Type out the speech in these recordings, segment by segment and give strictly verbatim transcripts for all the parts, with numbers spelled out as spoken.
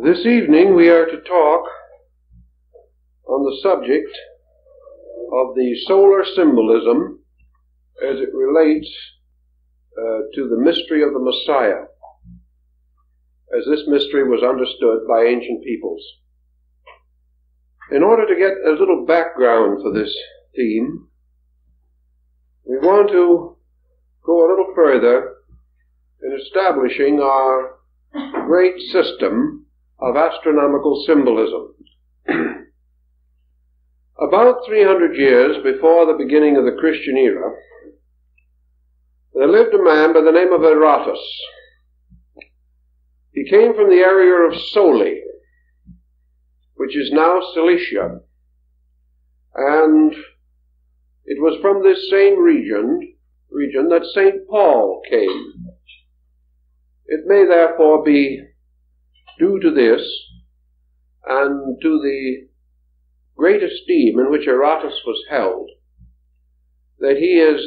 This evening we are to talk on the subject of the solar symbolism as it relates uh, to the mystery of the Messiah, as this mystery was understood by ancient peoples. In order to get a little background for this theme, we want to go a little further in establishing our great system of astronomical symbolism. About three hundred years before the beginning of the Christian era, there lived a man by the name of Aratus. He came from the area of Soli, which is now Cilicia, and it was from this same region, region that Saint Paul came. It may therefore be due to this and to the great esteem in which Aratus was held that he is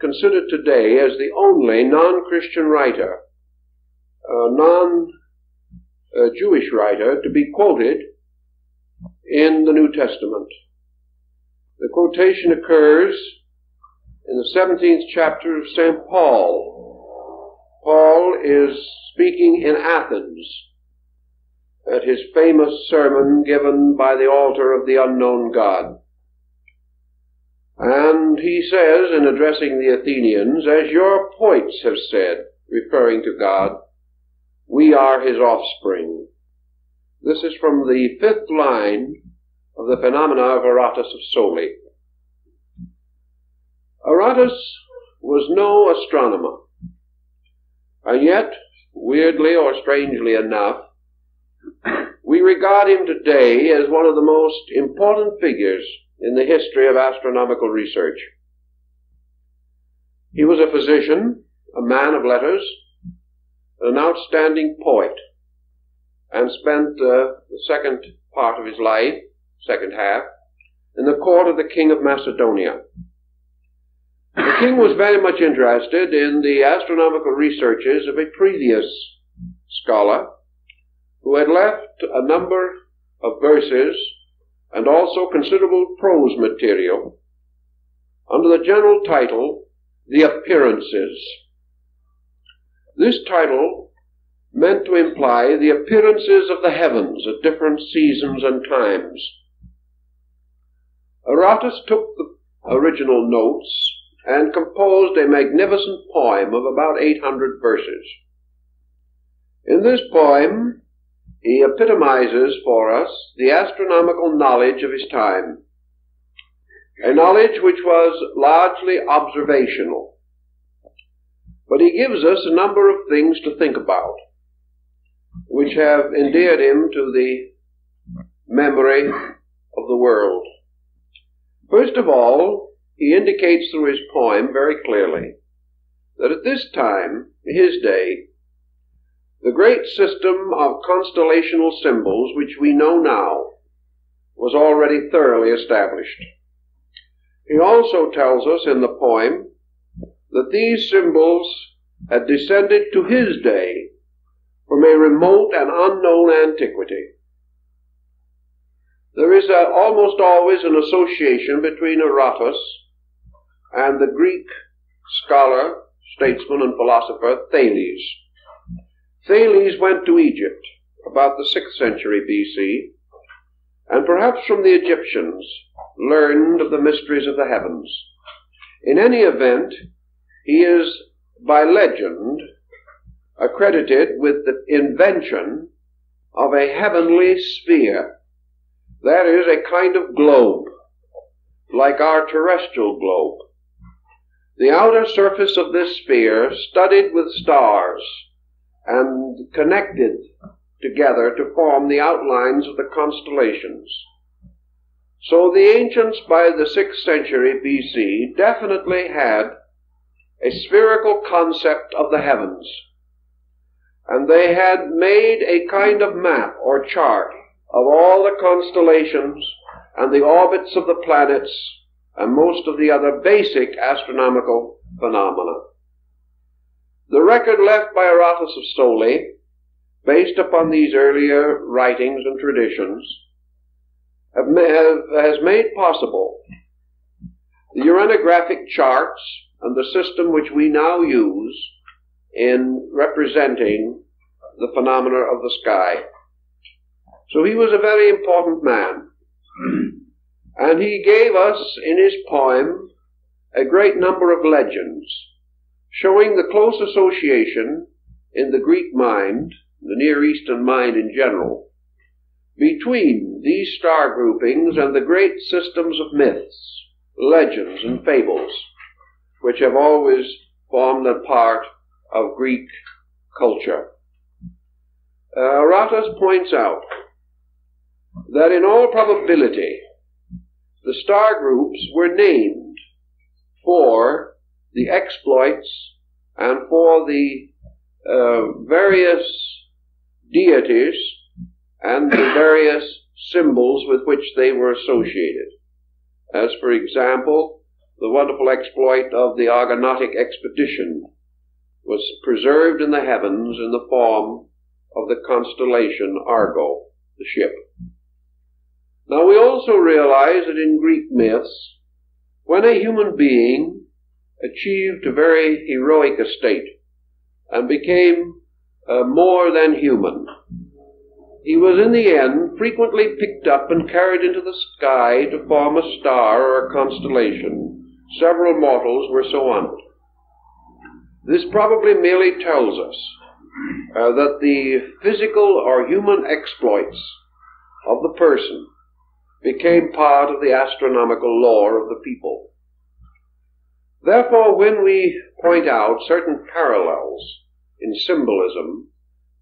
considered today as the only non-Christian writer, a non-Jewish writer, to be quoted in the New Testament. The quotation occurs in the seventeenth chapter of Saint Paul. Paul is speaking in Athens at his famous sermon given by the altar of the unknown God. And he says, in addressing the Athenians, "As your poets have said," referring to God, "we are his offspring." This is from the fifth line of the Phenomena of Aratus of Soli. Aratus was no astronomer. And yet, weirdly or strangely enough, we regard him today as one of the most important figures in the history of astronomical research. He was a physician, a man of letters, an outstanding poet, and spent uh, the second part of his life, second half, in the court of the king of Macedonia. The king was very much interested in the astronomical researches of a previous scholar who had left a number of verses and also considerable prose material under the general title, The Appearances. This title meant to imply the appearances of the heavens at different seasons and times. Aratus took the original notes and composed a magnificent poem of about eight hundred verses. In this poem, he epitomizes for us the astronomical knowledge of his time, a knowledge which was largely observational. But he gives us a number of things to think about, which have endeared him to the memory of the world. First of all, he indicates through his poem very clearly that at this time, his day, the great system of constellational symbols which we know now was already thoroughly established. He also tells us in the poem that these symbols had descended to his day from a remote and unknown antiquity. There is a, almost always an association between Aratus and the Greek scholar, statesman, and philosopher Thales. Thales went to Egypt about the sixth century B C, and perhaps from the Egyptians learned of the mysteries of the heavens. In any event, he is, by legend, accredited with the invention of a heavenly sphere. That is, a kind of globe, like our terrestrial globe. The outer surface of this sphere, studded with stars and connected together to form the outlines of the constellations. So the ancients by the sixth century B C definitely had a spherical concept of the heavens, and they had made a kind of map or chart of all the constellations and the orbits of the planets and most of the other basic astronomical phenomena. The record left by Aratus of Soli based upon these earlier writings and traditions, have, have, has made possible the uranographic charts and the system which we now use in representing the phenomena of the sky. So he was a very important man, and he gave us in his poem a great number of legends showing the close association in the Greek mind, the Near Eastern mind in general, between these star groupings and the great systems of myths, legends, and fables, which have always formed a part of Greek culture. Uh, Aratus points out that in all probability the star groups were named for the exploits and for the uh, various deities and the various symbols with which they were associated. As, for example, the wonderful exploit of the Argonautic expedition was preserved in the heavens in the form of the constellation Argo, the ship. Now, we also realize that in Greek myths, when a human being achieved a very heroic estate and became uh, more than human, he was in the end frequently picked up and carried into the sky to form a star or a constellation. Several mortals were so honored. This probably merely tells us uh, that the physical or human exploits of the person became part of the astronomical lore of the people. Therefore, when we point out certain parallels in symbolism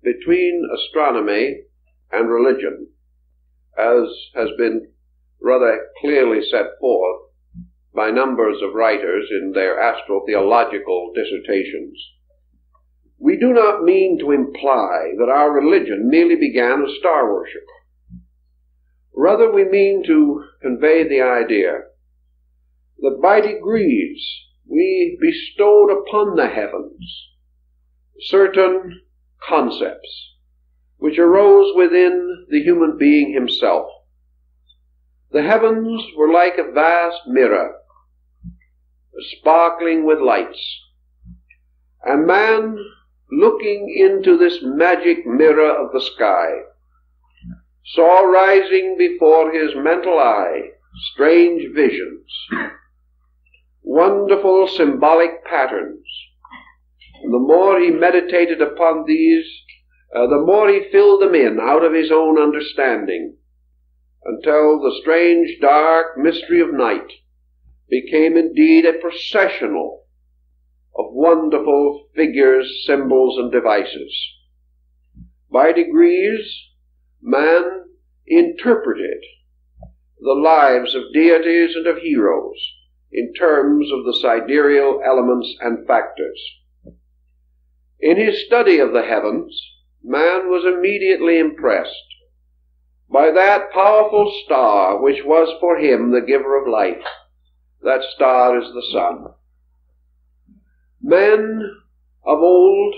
between astronomy and religion, as has been rather clearly set forth by numbers of writers in their astrotheological dissertations, we do not mean to imply that our religion merely began as star worship. Rather, we mean to convey the idea that by degrees we bestowed upon the heavens certain concepts which arose within the human being himself. The heavens were like a vast mirror, sparkling with lights, and man, looking into this magic mirror of the sky, saw rising before his mental eye strange visions, wonderful symbolic patterns. And the more he meditated upon these, uh, the more he filled them in out of his own understanding, until the strange dark mystery of night became indeed a processional of wonderful figures, symbols, and devices. By degrees, man interpreted the lives of deities and of heroes in terms of the sidereal elements and factors. In his study of the heavens, man was immediately impressed by that powerful star which was for him the giver of life. That star is the sun. Men of old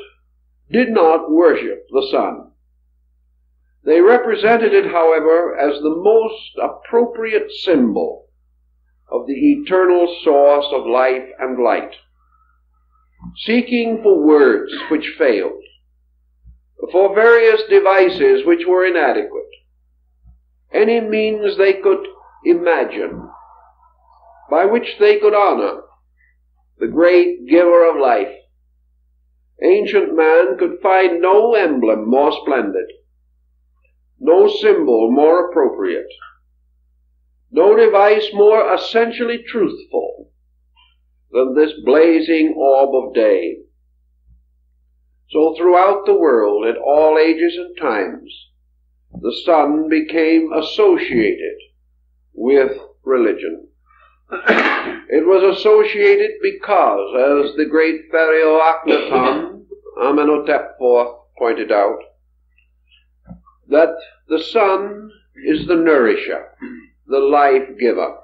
did not worship the sun. They represented it, however, as the most appropriate symbol of the eternal source of life and light. Seeking for words which failed, for various devices which were inadequate, any means they could imagine by which they could honor the great giver of life, ancient man could find no emblem more splendid, no symbol more appropriate, no device more essentially truthful than this blazing orb of day. So throughout the world, at all ages and times, the sun became associated with religion. It was associated because, as the great Pharaoh Amenhotep the fourth pointed out, that the sun is the nourisher, the life-giver.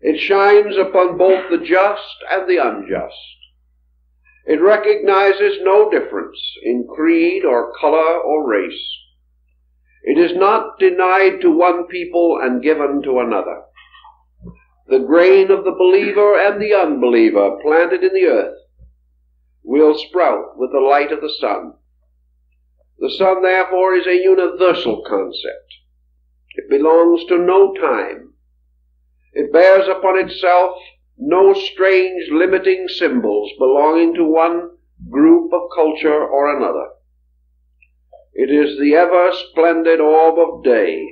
It shines upon both the just and the unjust. It recognizes no difference in creed or color or race. It is not denied to one people and given to another. The grain of the believer and the unbeliever planted in the earth will sprout with the light of the sun. The sun, therefore, is a universal concept. It belongs to no time. It bears upon itself no strange limiting symbols belonging to one group of culture or another. It is the ever-splendid orb of day.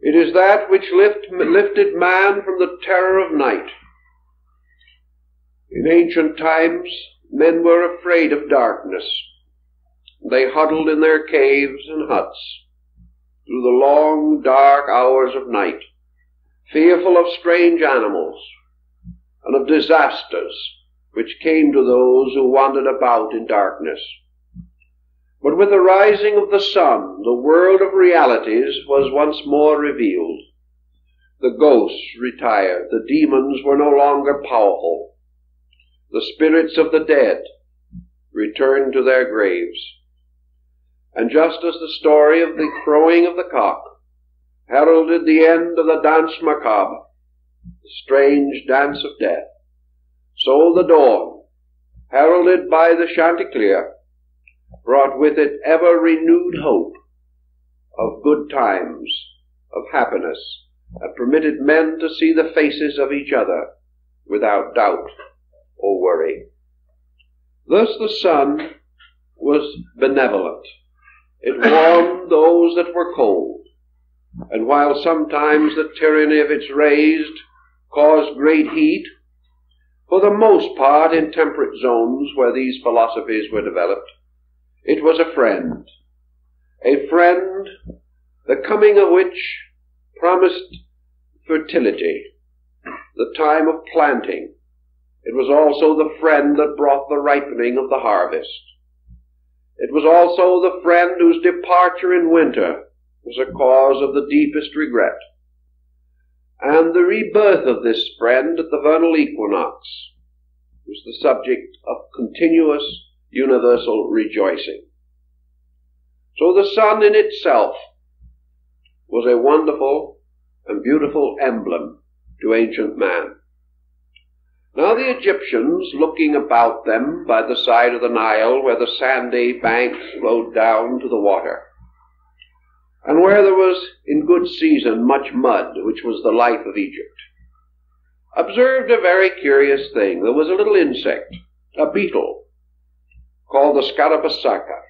It is that which lift, lifted man from the terror of night. In ancient times, men were afraid of darkness. They huddled in their caves and huts through the long, dark hours of night, fearful of strange animals and of disasters which came to those who wandered about in darkness. But with the rising of the sun, the world of realities was once more revealed. The ghosts retired. The demons were no longer powerful. The spirits of the dead returned to their graves. And just as the story of the crowing of the cock heralded the end of the danse macabre, the strange dance of death, so the dawn, heralded by the chanticleer, brought with it ever-renewed hope of good times, of happiness, and permitted men to see the faces of each other without doubt or worry. Thus the sun was benevolent. It warmed those that were cold, and while sometimes the tyranny of its rays caused great heat, for the most part in temperate zones where these philosophies were developed, it was a friend, a friend the coming of which promised fertility, the time of planting. It was also the friend that brought the ripening of the harvest. It was also the friend whose departure in winter was a cause of the deepest regret, and the rebirth of this friend at the vernal equinox was the subject of continuous universal rejoicing. So the sun in itself was a wonderful and beautiful emblem to ancient man. Now the Egyptians, looking about them by the side of the Nile, where the sandy banks flowed down to the water, and where there was in good season much mud, which was the life of Egypt, observed a very curious thing. There was a little insect, a beetle, called the scarabaeus sacer.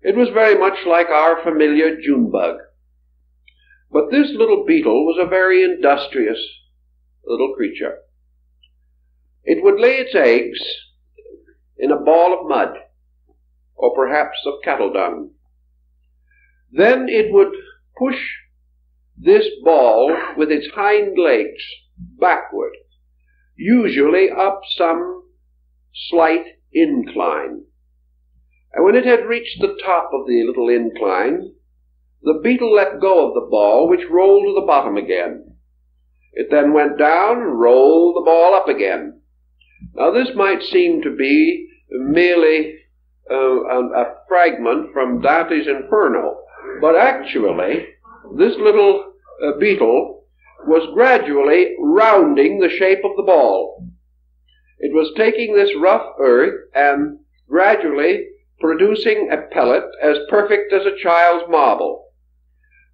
It was very much like our familiar June bug, but this little beetle was a very industrious little creature. It would lay its eggs in a ball of mud, or perhaps of cattle dung. Then it would push this ball with its hind legs backward, usually up some slight incline. And when it had reached the top of the little incline, the beetle let go of the ball, which rolled to the bottom again. It then went down and rolled the ball up again. Now this might seem to be merely uh, a, a fragment from Dante's Inferno, but actually this little uh, beetle was gradually rounding the shape of the ball. It was taking this rough earth and gradually producing a pellet as perfect as a child's marble.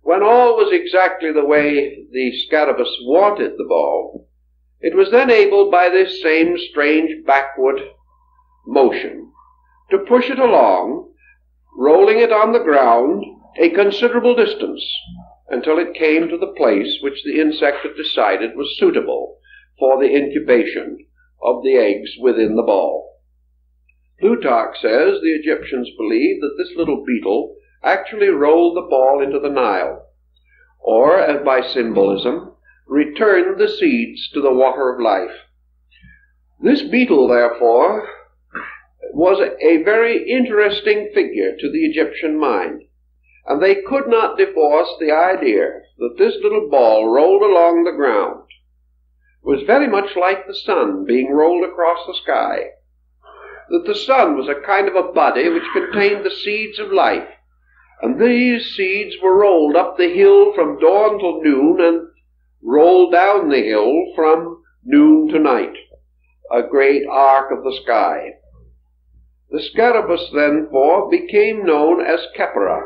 When all was exactly the way the scarabaeus wanted the ball, it was then able by this same strange backward motion to push it along, rolling it on the ground a considerable distance until it came to the place which the insect had decided was suitable for the incubation of the eggs within the ball. Plutarch says the Egyptians believed that this little beetle actually rolled the ball into the Nile, or, as by symbolism, returned the seeds to the water of life. This beetle, therefore, was a very interesting figure to the Egyptian mind, and they could not divorce the idea that this little ball rolled along the ground, was very much like the sun being rolled across the sky. That the sun was a kind of a body which contained the seeds of life, and these seeds were rolled up the hill from dawn till noon and rolled down the hill from noon to night, a great arc of the sky. The scarabus, therefore, became known as Khepri.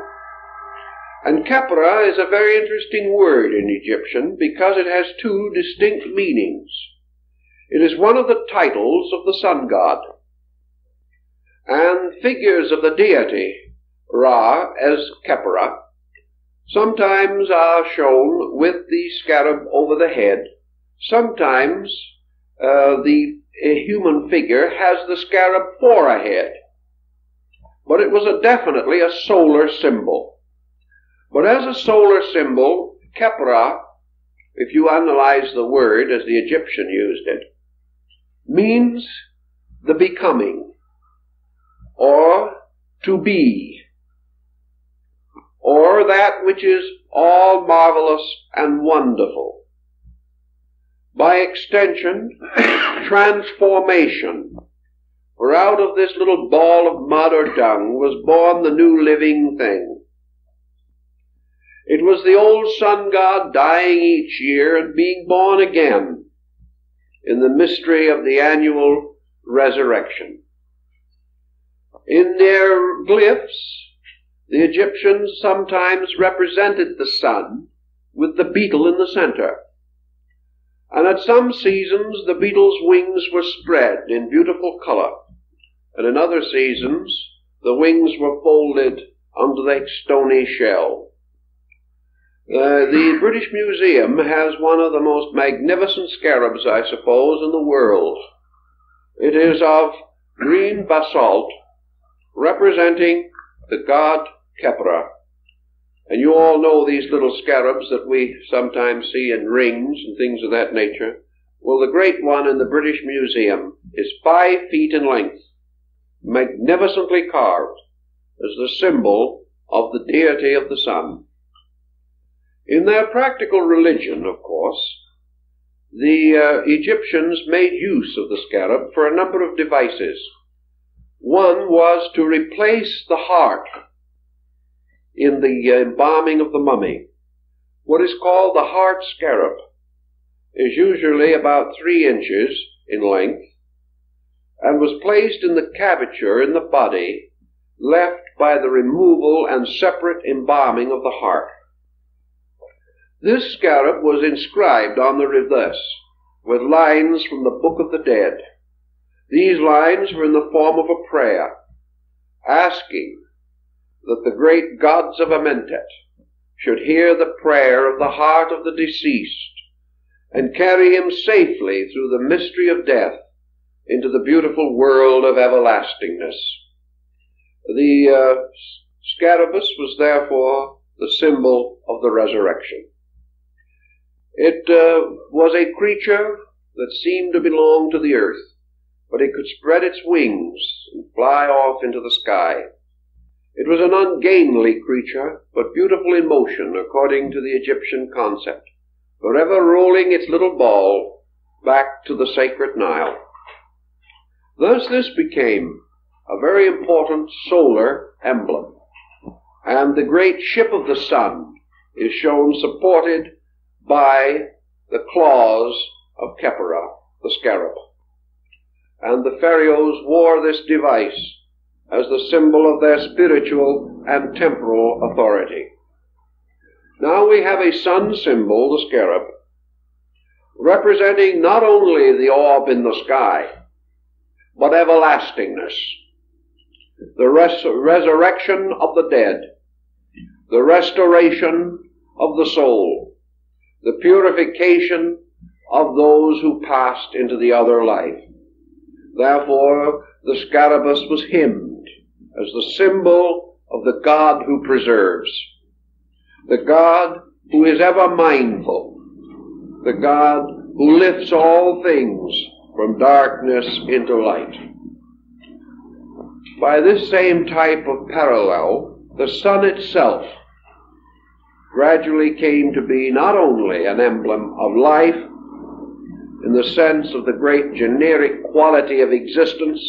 And Khepri is a very interesting word in Egyptian because it has two distinct meanings. It is one of the titles of the sun god. And figures of the deity, Ra, as Khepri, sometimes are shown with the scarab over the head. Sometimes uh, the a human figure has the scarab for a head, but it was a definitely a solar symbol. But as a solar symbol, Khepri, if you analyze the word as the Egyptian used it, means the becoming, or to be, or that which is all marvelous and wonderful. By extension, transformation. For out of this little ball of mud or dung was born the new living thing. It was the old sun god dying each year and being born again in the mystery of the annual resurrection. In their glyphs, the Egyptians sometimes represented the sun with the beetle in the center. And at some seasons the beetle's wings were spread in beautiful color, and in other seasons the wings were folded under their stony shell. Uh, the British Museum has one of the most magnificent scarabs, I suppose, in the world. It is of green basalt, representing the god Khepri. And you all know these little scarabs that we sometimes see in rings and things of that nature. Well, the great one in the British Museum is five feet in length, magnificently carved as the symbol of the deity of the sun. In their practical religion, of course, the uh, Egyptians made use of the scarab for a number of devices. One was to replace the heart in the embalming of the mummy. What is called the heart scarab is usually about three inches in length and was placed in the curvature in the body left by the removal and separate embalming of the heart. This scarab was inscribed on the reverse with lines from the Book of the Dead. These lines were in the form of a prayer, asking that the great gods of Amentet should hear the prayer of the heart of the deceased and carry him safely through the mystery of death into the beautiful world of everlastingness. The uh, scarabus was therefore the symbol of the resurrection. It uh, was a creature that seemed to belong to the earth, but it could spread its wings and fly off into the sky. It was an ungainly creature, but beautiful in motion, according to the Egyptian concept, forever rolling its little ball back to the sacred Nile. Thus this became a very important solar emblem, and the great ship of the sun is shown supported by the claws of Khepri, the scarab. And the pharaohs wore this device as the symbol of their spiritual and temporal authority. Now we have a sun symbol, the scarab, representing not only the orb in the sky, but everlastingness, the res resurrection of the dead, the restoration of the soul, the purification of those who passed into the other life. Therefore, the scarabus was hymned as the symbol of the God who preserves, the God who is ever mindful, the God who lifts all things from darkness into light. By this same type of parallel, the sun itself gradually came to be not only an emblem of life in the sense of the great generic quality of existence.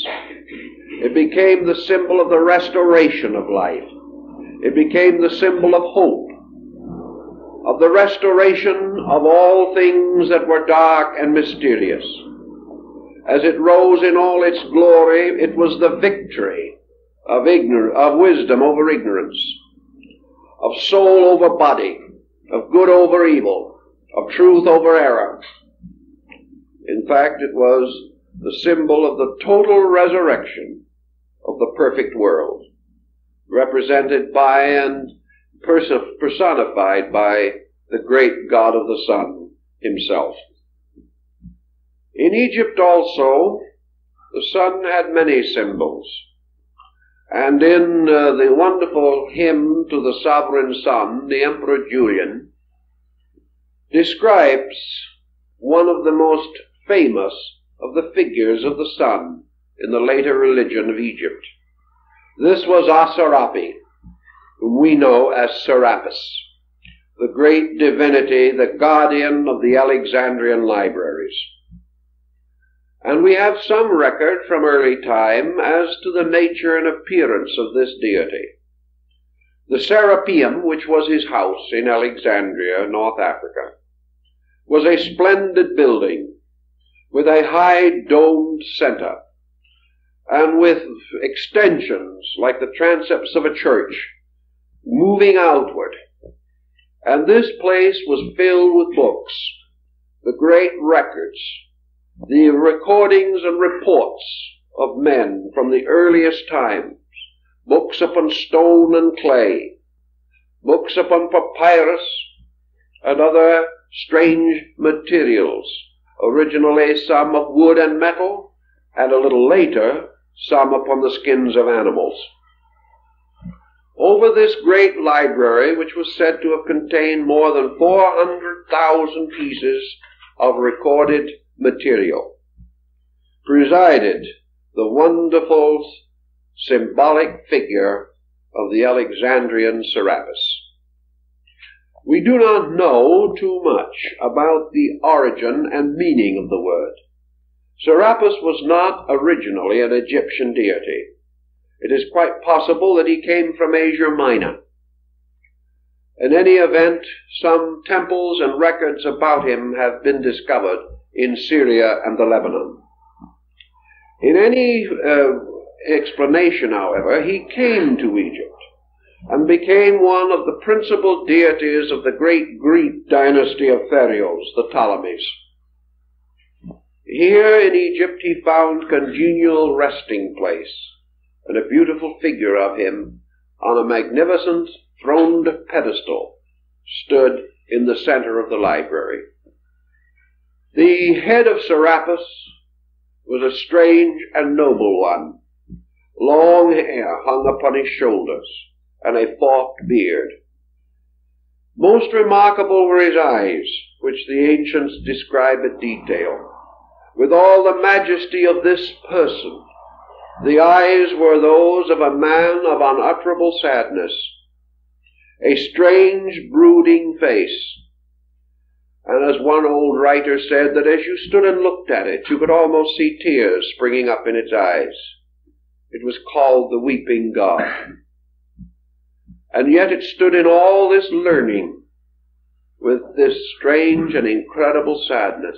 It became the symbol of the restoration of life. It became the symbol of hope, of the restoration of all things that were dark and mysterious. As it rose in all its glory, it was the victory of ignor- of wisdom over ignorance, of soul over body, of good over evil, of truth over error. In fact, it was the symbol of the total resurrection of the perfect world, represented by and personified by the great God of the sun himself. In Egypt also, the sun had many symbols. And in uh, the wonderful hymn to the sovereign sun, the Emperor Julian describes one of the most famous of the figures of the sun in the later religion of Egypt. This was Asarapi, whom we know as Serapis, the great divinity, the guardian of the Alexandrian libraries. And we have some record from early time as to the nature and appearance of this deity. The Serapeum, which was his house in Alexandria, North Africa, was a splendid building with a high domed center and with extensions like the transepts of a church moving outward. And this place was filled with books, the great records, the recordings and reports of men from the earliest times, books upon stone and clay, books upon papyrus and other strange materials, originally some of wood and metal, and a little later some upon the skins of animals. Over this great library, which was said to have contained more than four hundred thousand pieces of recorded material, presided the wonderful symbolic figure of the Alexandrian Serapis. We do not know too much about the origin and meaning of the word. Serapis was not originally an Egyptian deity. It is quite possible that he came from Asia Minor. In any event, some temples and records about him have been discovered in Syria and the Lebanon. In any uh, explanation, however, he came to Egypt and became one of the principal deities of the great Greek dynasty of pharaohs, the Ptolemies. Here in Egypt he found congenial resting place and a beautiful figure of him on a magnificent throned pedestal stood in the center of the library. The head of Serapis was a strange and noble one. Long hair hung upon his shoulders and a forked beard. Most remarkable were his eyes, which the ancients describe in detail. With all the majesty of this person, the eyes were those of a man of unutterable sadness, a strange, brooding face. And as one old writer said, that as you stood and looked at it, you could almost see tears springing up in its eyes. It was called the Weeping God. And yet it stood in all this learning, with this strange and incredible sadness,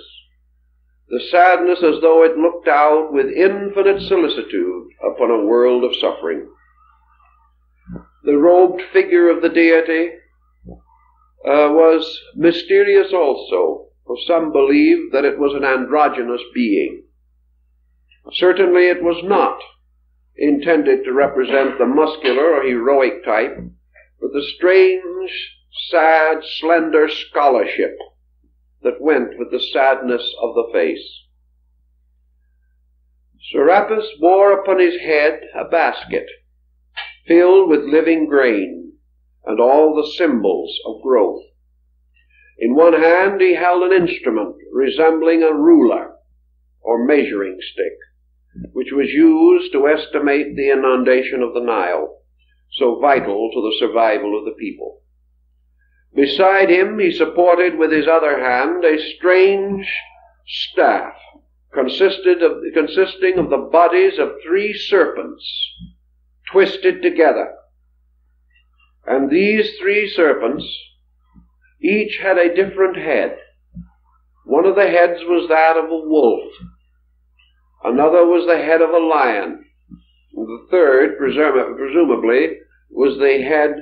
the sadness as though it looked out with infinite solicitude upon a world of suffering. The robed figure of the deity uh, was mysterious also, for some believed that it was an androgynous being. Certainly it was not intended to represent the muscular or heroic type, but the strange, sad, slender scholarship that went with the sadness of the face. Serapis wore upon his head a basket filled with living grain and all the symbols of growth. In one hand he held an instrument resembling a ruler or measuring stick, which was used to estimate the inundation of the Nile, so vital to the survival of the people. Beside him he supported with his other hand a strange, staff consisted of, consisting of the bodies of three serpents twisted together. And these three serpents each had a different head. One of the heads was that of a wolf. Another was the head of a lion. And the third, presumably, was the head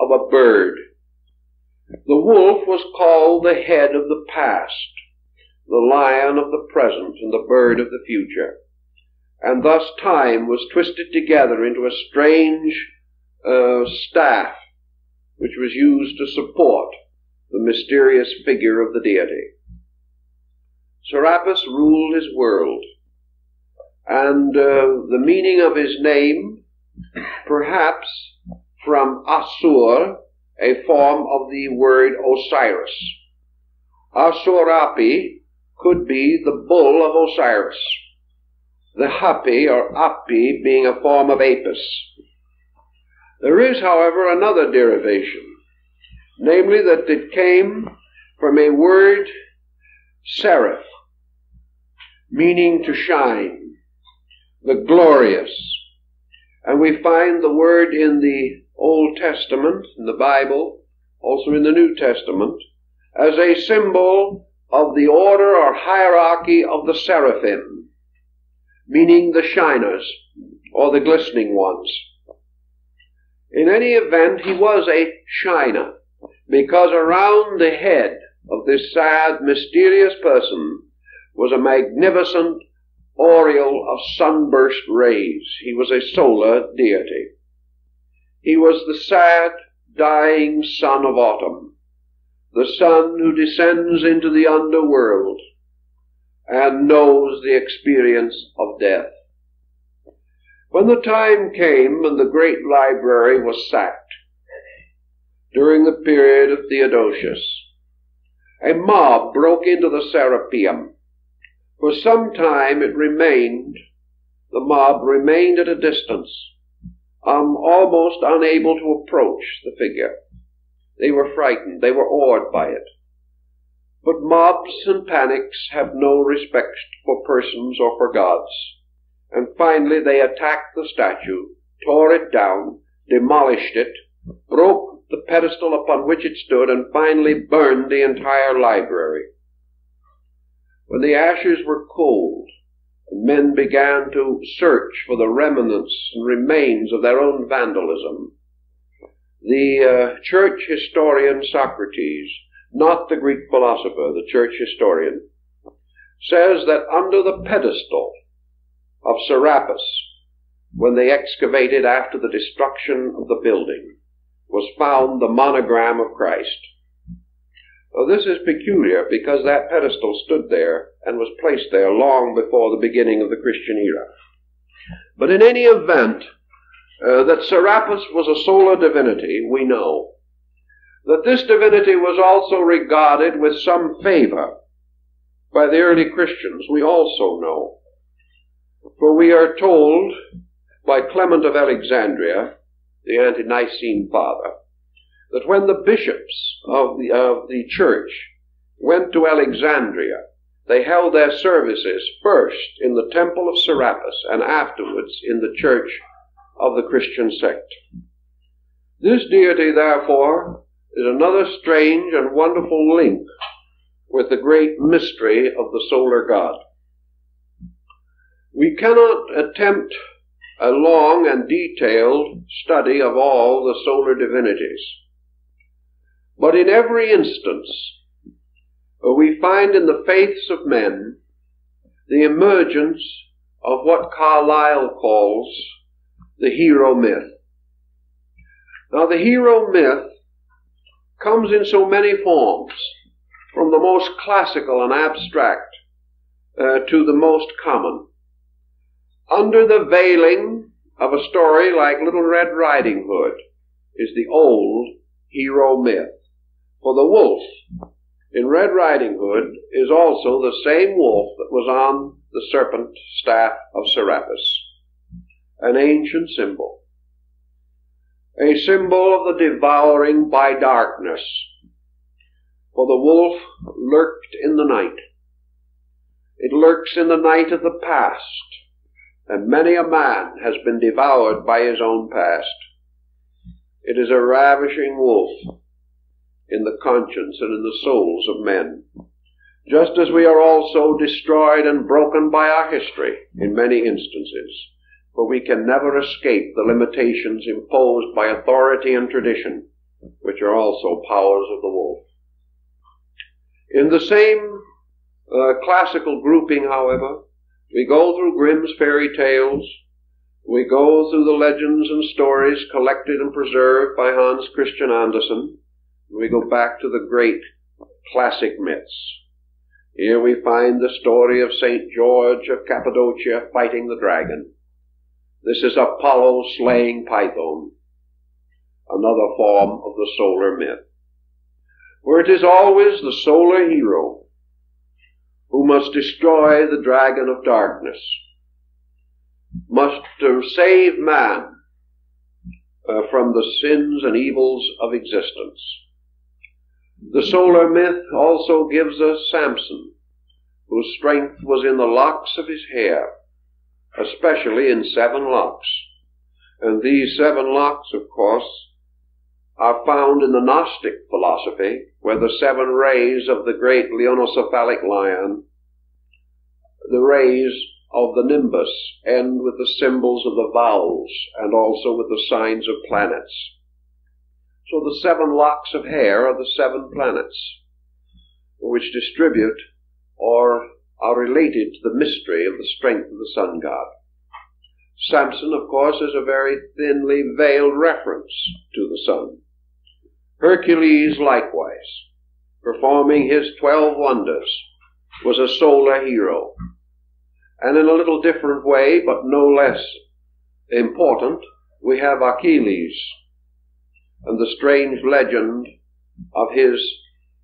of a bird. The wolf was called the head of the past, the lion of the present, and the bird of the future. And thus time was twisted together into a strange uh, staff, which was used to support the mysterious figure of the deity. Serapis ruled his world, and uh, the meaning of his name, perhaps from Asur, a form of the word Osiris. Asurapi could be the bull of Osiris, the Hapi or Api being a form of Apis. There is, however, another derivation, namely that it came from a word seraph, meaning to shine, the glorious. And we find the word in the Old Testament, in the Bible, also in the New Testament, as a symbol of the order or hierarchy of the seraphim, meaning the shiners or the glistening ones. In any event, he was a shiner, because around the head of this sad, mysterious person was a magnificent aureole of sunburst rays. He was a solar deity. He was the sad, dying son of autumn, the sun who descends into the underworld and knows the experience of death. When the time came and the great library was sacked, during the period of Theodosius, a mob broke into the Serapeum. For some time it remained, the mob remained at a distance, um, almost unable to approach the figure. They were frightened, they were awed by it. But mobs and panics have no respect for persons or for gods. And finally they attacked the statue, tore it down, demolished it, broke the pedestal upon which it stood, and finally burned the entire library. When the ashes were cold, and men began to search for the remnants and remains of their own vandalism, the uh, church historian Socrates, not the Greek philosopher, the church historian, says that under the pedestal of Serapis, when they excavated after the destruction of the building, was found the monogram of Christ. Well, this is peculiar because that pedestal stood there and was placed there long before the beginning of the Christian era. But in any event, uh, that Serapis was a solar divinity, we know. That this divinity was also regarded with some favor by the early Christians, we also know. For we are told by Clement of Alexandria, the anti-Nicene father, that when the bishops of the, of the church went to Alexandria, they held their services first in the temple of Serapis and afterwards in the church of the Christian sect. This deity, therefore, is another strange and wonderful link with the great mystery of the solar god. We cannot attempt a long and detailed study of all the solar divinities. But in every instance, we find in the faiths of men the emergence of what Carlyle calls the hero myth. Now, the hero myth comes in so many forms, from the most classical and abstract uh, to the most common. Under the veiling of a story like Little Red Riding Hood is the old hero myth. For the wolf in Red Riding Hood is also the same wolf that was on the serpent staff of Serapis, an ancient symbol, a symbol of the devouring by darkness. For the wolf lurked in the night. It lurks in the night of the past, and many a man has been devoured by his own past. It is a ravishing wolf in the conscience and in the souls of men, just as we are also destroyed and broken by our history in many instances, for we can never escape the limitations imposed by authority and tradition, which are also powers of the wolf. In the same uh, classical grouping, however, we go through Grimm's fairy tales, we go through the legends and stories collected and preserved by Hans Christian Andersen, and we go back to the great classic myths. Here we find the story of Saint George of Cappadocia fighting the dragon. This is Apollo slaying Python, another form of the solar myth, where it is always the solar hero who must destroy the dragon of darkness, must to save man uh, from the sins and evils of existence. The solar myth also gives us Samson, whose strength was in the locks of his hair, especially in seven locks. And these seven locks, of course, are found in the Gnostic philosophy, where the seven rays of the great leonocephalic lion, the rays of the nimbus, end with the symbols of the vowels and also with the signs of planets. So the seven locks of hair are the seven planets, which distribute or are related to the mystery of the strength of the sun god. Samson, of course, is a very thinly veiled reference to the sun. Hercules, likewise, performing his twelve wonders, was a solar hero. And in a little different way, but no less important, we have Achilles, and the strange legend of his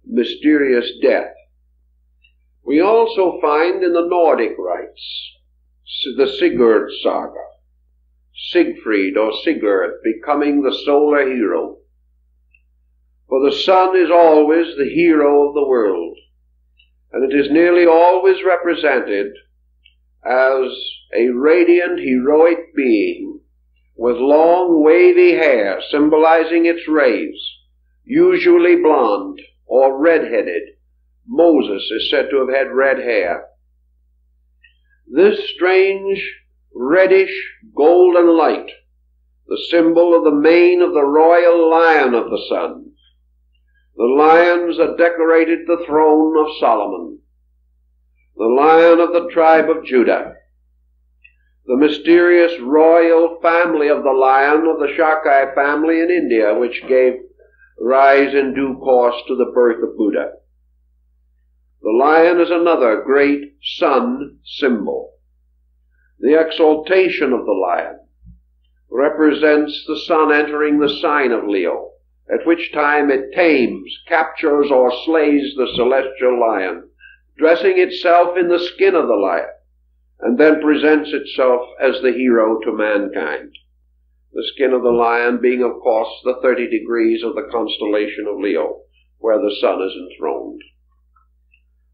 mysterious death. We also find in the Nordic rites the Sigurd saga, Siegfried or Sigurd becoming the solar hero. For the sun is always the hero of the world, and it is nearly always represented as a radiant, heroic being with long wavy hair symbolizing its rays, usually blonde or red-headed. Moses is said to have had red hair. This strange reddish golden light, the symbol of the mane of the royal lion of the sun, the lions that decorated the throne of Solomon, the lion of the tribe of Judah, the mysterious royal family of the lion of the Shakai family in India, which gave rise in due course to the birth of Buddha. The lion is another great sun symbol. The exaltation of the lion represents the sun entering the sign of Leo, at which time it tames, captures, or slays the celestial lion, dressing itself in the skin of the lion, and then presents itself as the hero to mankind. The skin of the lion being, of course, the thirty degrees of the constellation of Leo, where the sun is enthroned.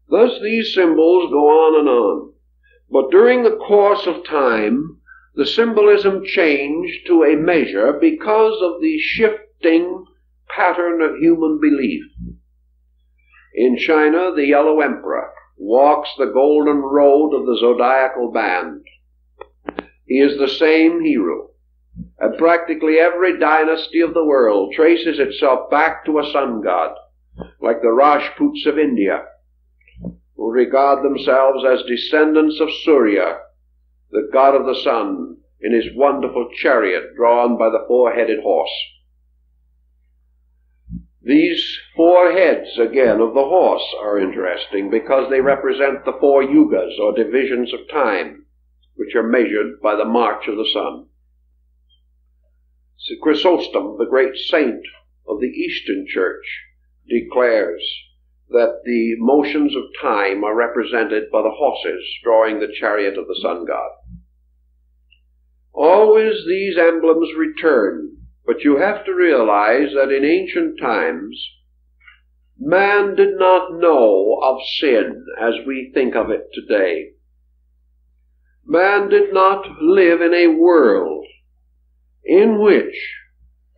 Thus these symbols go on and on. But during the course of time, the symbolism changed to a measure because of the shifting pattern of human belief. In China, the Yellow Emperor walks the golden road of the zodiacal band. He is the same hero, and practically every dynasty of the world traces itself back to a sun god, like the Rajputs of India, who regard themselves as descendants of Surya, the god of the sun, in his wonderful chariot drawn by the four-headed horse. These four heads, again, of the horse are interesting because they represent the four yugas, or divisions of time, which are measured by the march of the sun. Chrysostom, the great saint of the Eastern Church, declares that the motions of time are represented by the horses drawing the chariot of the sun god. Always these emblems return. But you have to realize that in ancient times, Man did not know of sin as we think of it today. Man did not live in a world in which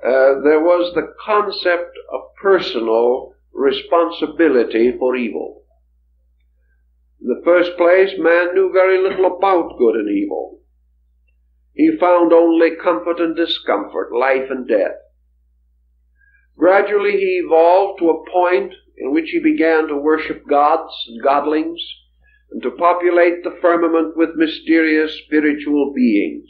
uh, there was the concept of personal responsibility for evil. In the first place, man knew very little about good and evil. He found only comfort and discomfort, life and death. Gradually he evolved to a point in which he began to worship gods and godlings and to populate the firmament with mysterious spiritual beings.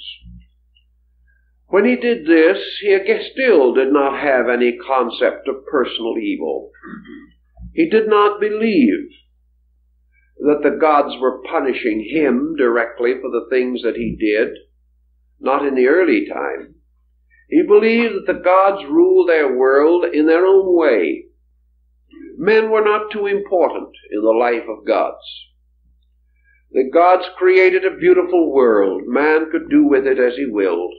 When he did this, he still did not have any concept of personal evil. He did not believe that the gods were punishing him directly for the things that he did, not in the early time. He believed that the gods ruled their world in their own way. Men were not too important in the life of gods. The gods created a beautiful world. Man could do with it as he willed.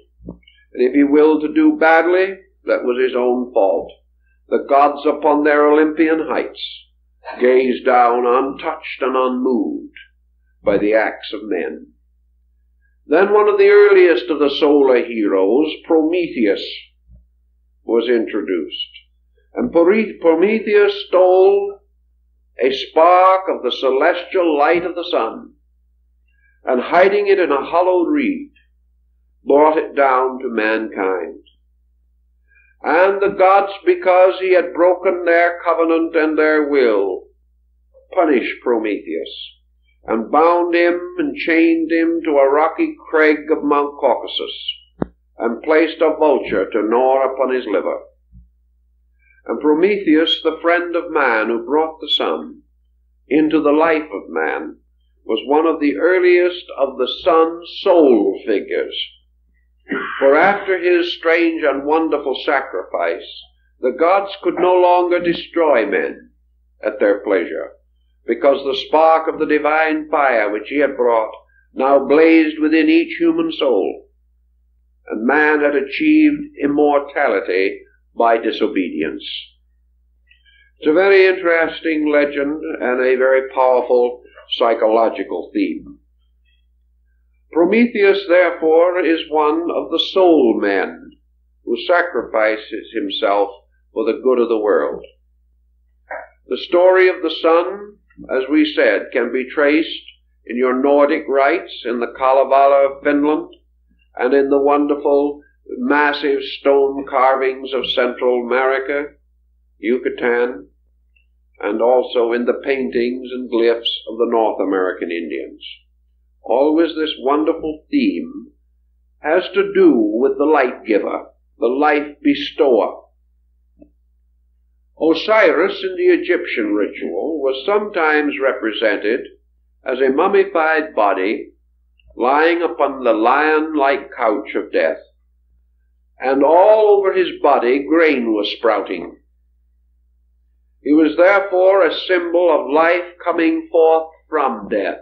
And if he willed to do badly, that was his own fault. The gods upon their Olympian heights gazed down untouched and unmoved by the acts of men. Then one of the earliest of the solar heroes, Prometheus, was introduced. And Prometheus stole a spark of the celestial light of the sun and, hiding it in a hollowed reed, brought it down to mankind. And the gods, because he had broken their covenant and their will, punished Prometheus and bound him and chained him to a rocky crag of Mount Caucasus, and placed a vulture to gnaw upon his liver. And Prometheus, the friend of man who brought the sun into the life of man, was one of the earliest of the sun's soul figures. For after his strange and wonderful sacrifice, the gods could no longer destroy men at their pleasure, because the spark of the divine fire which he had brought now blazed within each human soul, and man had achieved immortality by disobedience. It's a very interesting legend and a very powerful psychological theme. Prometheus, therefore, is one of the soul men who sacrifices himself for the good of the world. The story of the sun, as we said, can be traced in your Nordic rites, in the Kalevala of Finland, and in the wonderful massive stone carvings of Central America, Yucatan, and also in the paintings and glyphs of the North American Indians. Always this wonderful theme has to do with the light giver, the life bestower. Osiris in the Egyptian ritual was sometimes represented as a mummified body lying upon the lion-like couch of death, and all over his body grain was sprouting. He was therefore a symbol of life coming forth from death.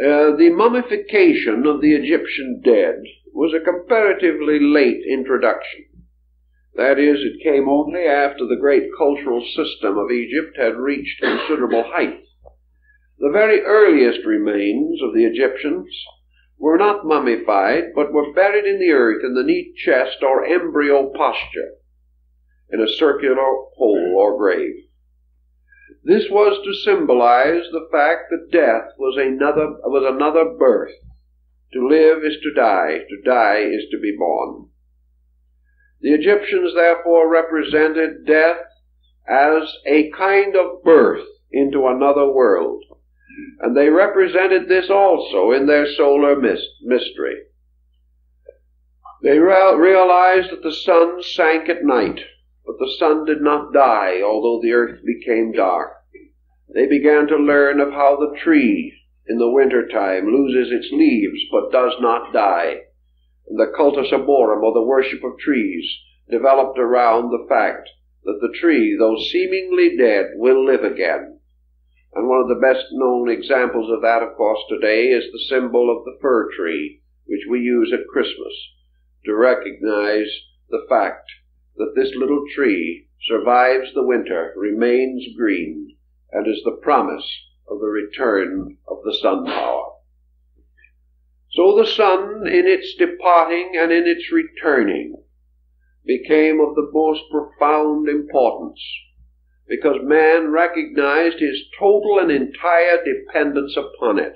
Uh, the mummification of the Egyptian dead was a comparatively late introduction. That is, it came only after the great cultural system of Egypt had reached considerable height. The very earliest remains of the Egyptians were not mummified, but were buried in the earth in the neat chest or embryo posture, in a circular hole or grave. This was to symbolize the fact that death was another, was another birth. To live is to die, to die is to be born. The Egyptians therefore represented death as a kind of birth into another world, and they represented this also in their solar mystery. They realized that the sun sank at night, but the sun did not die, although the earth became dark. They began to learn of how the tree in the wintertime loses its leaves but does not die. The cultus arborum, or the worship of trees, developed around the fact that the tree, though seemingly dead, will live again. And one of the best-known examples of that, of course, today is the symbol of the fir tree, which we use at Christmas to recognize the fact that this little tree survives the winter, remains green, and is the promise of the return of the sun power. So the sun, in its departing and in its returning, became of the most profound importance, because man recognized his total and entire dependence upon it.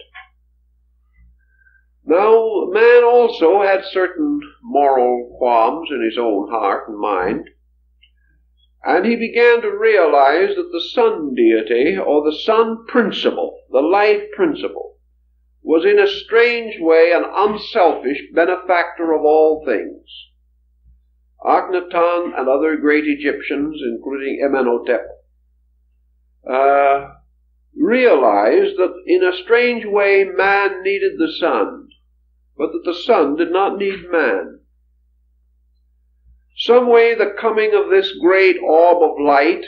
Now, man also had certain moral qualms in his own heart and mind, and he began to realize that the sun deity, or the sun principle, the life principle, was in a strange way an unselfish benefactor of all things. Akhenaton and other great Egyptians, including Amenhotep, uh, realized that in a strange way man needed the sun, but that the sun did not need man. Some way the coming of this great orb of light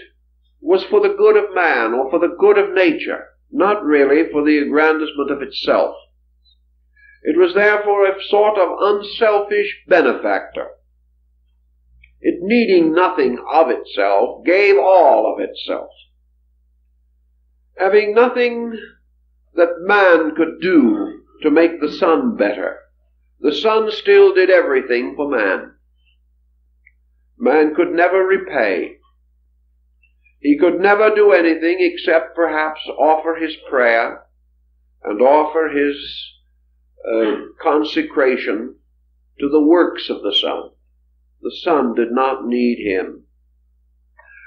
was for the good of man, or for the good of nature, not really for the aggrandizement of itself. It was therefore a sort of unselfish benefactor. It, needing nothing of itself, gave all of itself. Having nothing that man could do to make the sun better, the sun still did everything for man. Man could never repay. He could never do anything except perhaps offer his prayer and offer his uh, consecration to the works of the sun. The sun did not need him.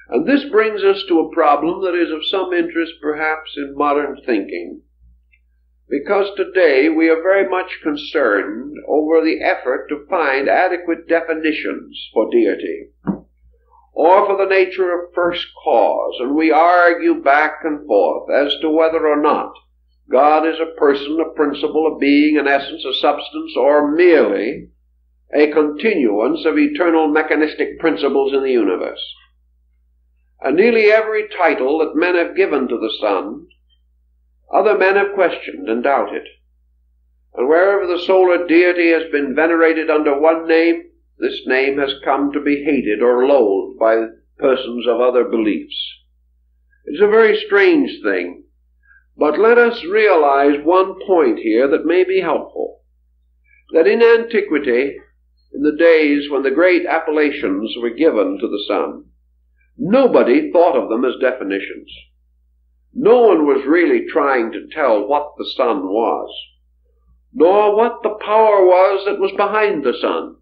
And this brings us to a problem that is of some interest perhaps in modern thinking, because today we are very much concerned over the effort to find adequate definitions for deity, or for the nature of first cause, and we argue back and forth as to whether or not God is a person, a principle, a being, an essence, a substance, or merely a continuance of eternal mechanistic principles in the universe. And nearly every title that men have given to the sun, other men have questioned and doubted. And wherever the solar deity has been venerated under one name, this name has come to be hated or loathed by persons of other beliefs. It's a very strange thing, but let us realize one point here that may be helpful, that in antiquity, in the days when the great appellations were given to the sun, nobody thought of them as definitions. No one was really trying to tell what the sun was, nor what the power was that was behind the sun.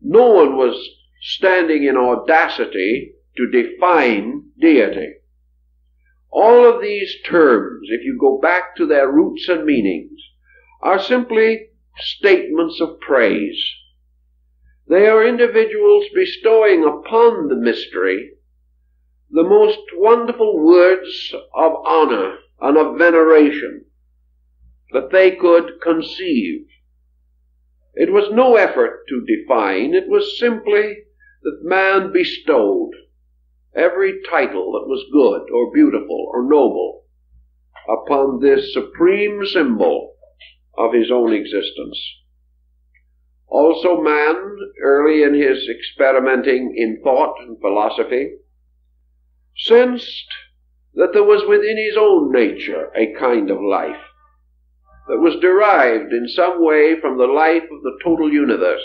No one was standing in audacity to define deity. All of these terms, if you go back to their roots and meanings, are simply statements of praise. They are individuals bestowing upon the mystery the most wonderful words of honor and of veneration that they could conceive. It was no effort to define. It was simply that man bestowed every title that was good or beautiful or noble upon this supreme symbol of his own existence. Also man, early in his experimenting in thought and philosophy, sensed that there was within his own nature a kind of life that was derived in some way from the life of the total universe.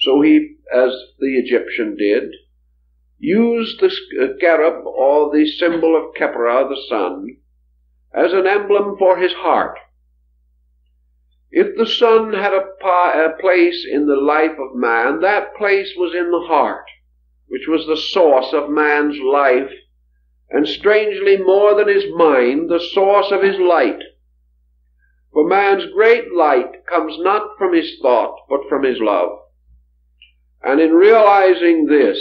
So he, as the Egyptian did, used the scarab, or the symbol of Khepri, the sun, as an emblem for his heart. If the sun had a, pa a place in the life of man, that place was in the heart, which was the source of man's life, and strangely more than his mind, the source of his light. For man's great light comes not from his thought, but from his love. And in realizing this,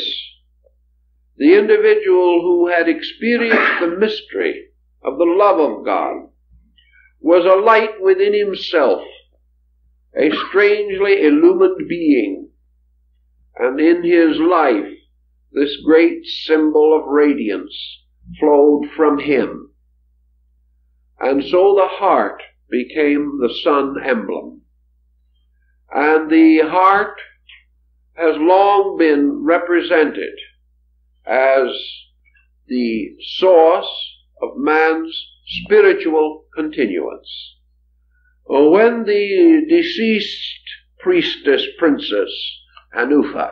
the individual who had experienced the mystery of the love of God was a light within himself, a strangely illumined being, and in his life this great symbol of radiance flowed from him. And so the heart became the sun emblem, and the heart has long been represented as the source of man's spiritual continuance. When the deceased priestess princess Anufa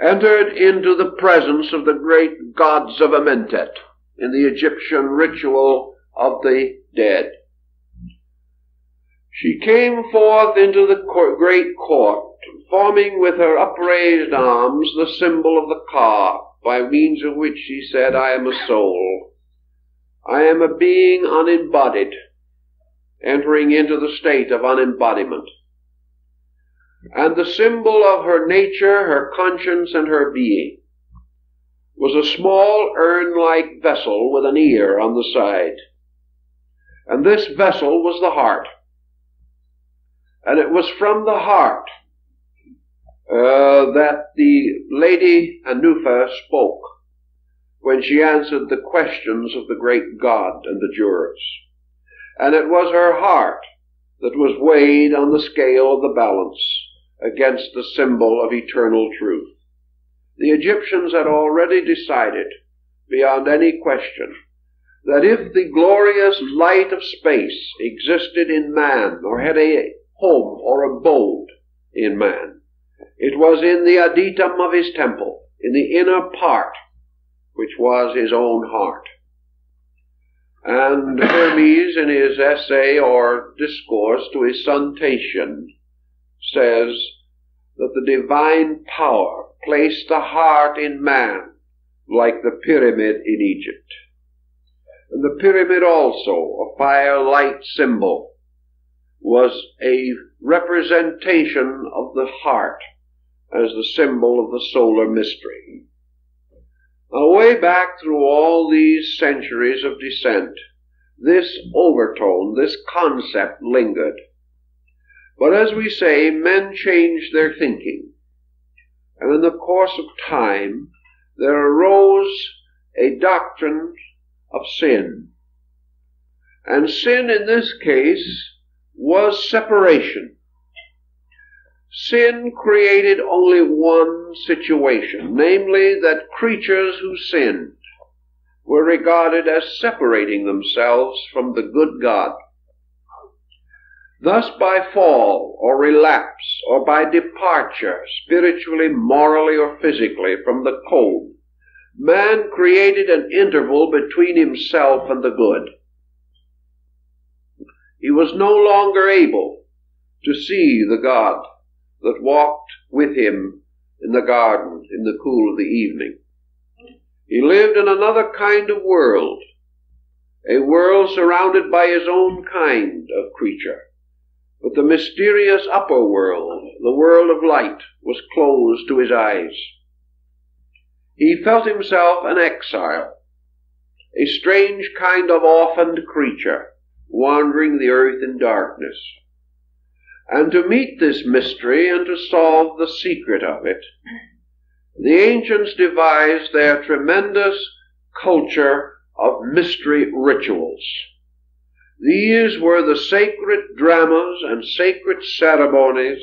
entered into the presence of the great gods of Amentet in the Egyptian ritual of the dead, she came forth into the great court, forming with her upraised arms the symbol of the ka, by means of which she said, "I am a soul. I am a being unembodied, entering into the state of unembodiment." And the symbol of her nature, her conscience, and her being was a small urn-like vessel with an ear on the side. And this vessel was the heart. And it was from the heart uh, that the Lady Anufa spoke when she answered the questions of the great god and the jurors. And it was her heart that was weighed on the scale of the balance against the symbol of eternal truth. The Egyptians had already decided, beyond any question, that if the glorious light of space existed in man, or had a home or abode in man, it was in the adytum of his temple, in the inner part, which was his own heart. And Hermes, in his essay or discourse to his son Tatian, says that the divine power placed the heart in man like the pyramid in Egypt. And the pyramid also, a fire-light symbol, was a representation of the heart as the symbol of the solar mystery. Now, way back through all these centuries of descent, this overtone, this concept lingered. But as we say, men changed their thinking. And in the course of time, there arose a doctrine of sin. And sin in this case was separation. Sin created only one situation, namely that creatures who sinned were regarded as separating themselves from the good God. Thus, by fall or relapse or by departure, spiritually, morally, or physically, from the code, man created an interval between himself and the good. He was no longer able to see the God that walked with him in the garden in the cool of the evening. He lived in another kind of world, a world surrounded by his own kind of creature. But the mysterious upper world, the world of light, was closed to his eyes. He felt himself an exile, a strange kind of orphaned creature, wandering the earth in darkness. And to meet this mystery and to solve the secret of it, the ancients devised their tremendous culture of mystery rituals. These were the sacred dramas and sacred ceremonies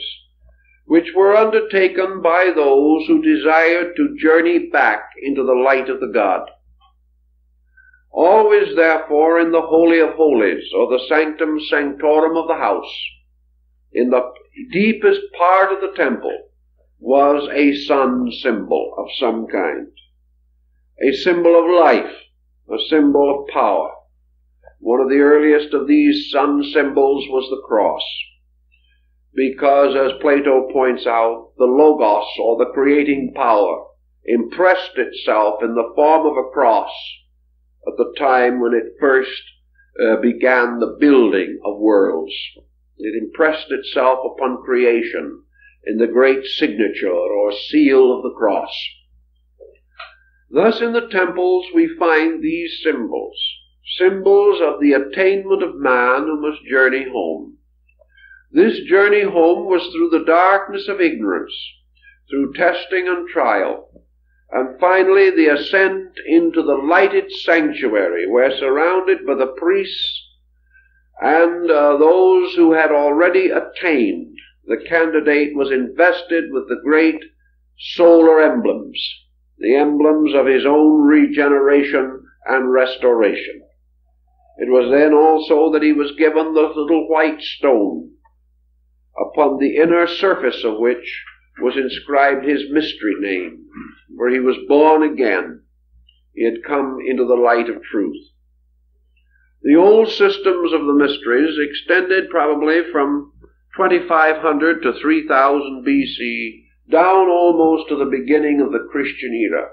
which were undertaken by those who desired to journey back into the light of the God. Always, therefore, in the Holy of Holies, or the Sanctum Sanctorum of the house, in the deepest part of the temple, was a sun symbol of some kind, a symbol of life, a symbol of power. One of the earliest of these sun symbols was the cross, because, as Plato points out, the Logos, or the creating power, impressed itself in the form of a cross at the time when it first uh, began the building of worlds. It impressed itself upon creation in the great signature or seal of the cross. Thus in the temples we find these symbols, symbols of the attainment of man who must journey home. This journey home was through the darkness of ignorance, through testing and trial, and finally the ascent into the lighted sanctuary, where surrounded by the priests and uh, those who had already attained the candidate was invested with the great solar emblems, the emblems of his own regeneration and restoration. It was then also that he was given the little white stone, upon the inner surface of which was inscribed his mystery name, for he was born again. He had come into the light of truth. The old systems of the mysteries extended probably from twenty-five hundred to three thousand B C, down almost to the beginning of the Christian era.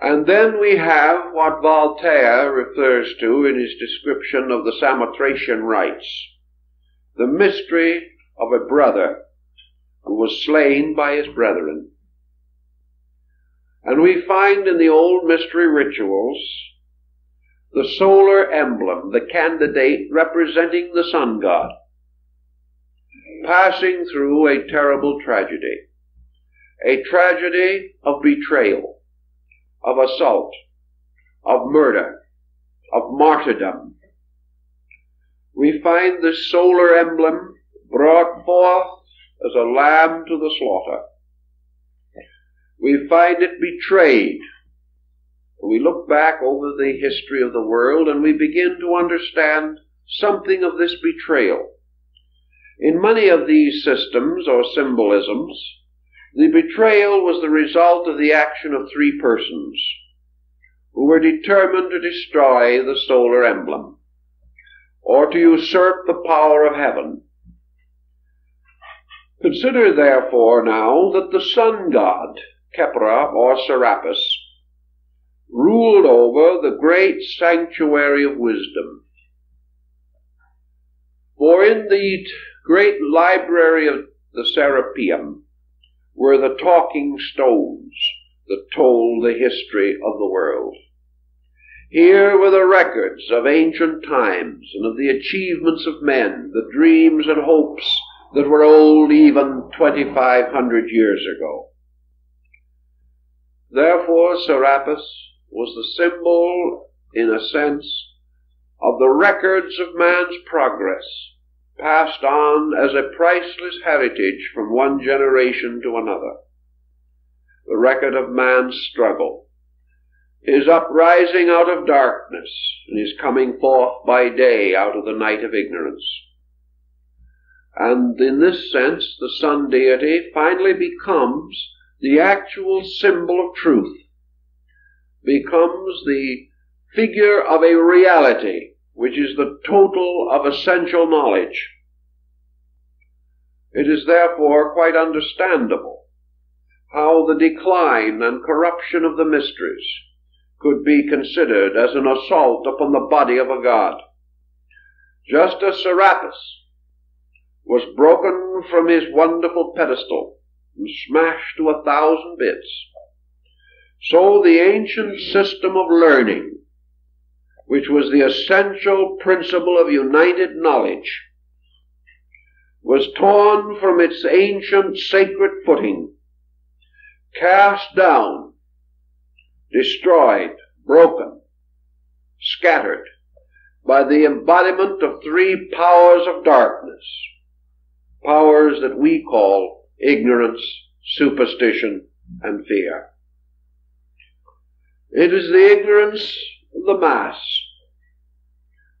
And then we have what Voltaire refers to in his description of the Samothracian rites, the mystery of a brother who was slain by his brethren. And we find in the old mystery rituals the solar emblem, the candidate representing the sun god, passing through a terrible tragedy, a tragedy of betrayal, of assault, of murder, of martyrdom. We find the solar emblem brought forth as a lamb to the slaughter. We find it betrayed. We look back over the history of the world and we begin to understand something of this betrayal. In many of these systems or symbolisms, the betrayal was the result of the action of three persons who were determined to destroy the solar emblem or to usurp the power of heaven. Consider, therefore, now that the sun god, Khepri or Serapis, ruled over the great sanctuary of wisdom. For in the great library of the Serapeum were the talking stones that told the history of the world. Here were the records of ancient times and of the achievements of men, the dreams and hopes that were old even twenty-five hundred years ago. Therefore, Serapis was the symbol, in a sense, of the records of man's progress, passed on as a priceless heritage from one generation to another. The record of man's struggle, his uprising out of darkness, and his coming forth by day out of the night of ignorance. And in this sense, the sun deity finally becomes the actual symbol of truth, becomes the figure of a reality, which is the total of essential knowledge. It is therefore quite understandable how the decline and corruption of the mysteries could be considered as an assault upon the body of a god. Just as Serapis was broken from his wonderful pedestal and smashed to a thousand bits, so the ancient system of learning, which was the essential principle of united knowledge, was torn from its ancient sacred footing, cast down, destroyed, broken, scattered by the embodiment of three powers of darkness, powers that we call ignorance, superstition, and fear. It is the ignorance of the mass,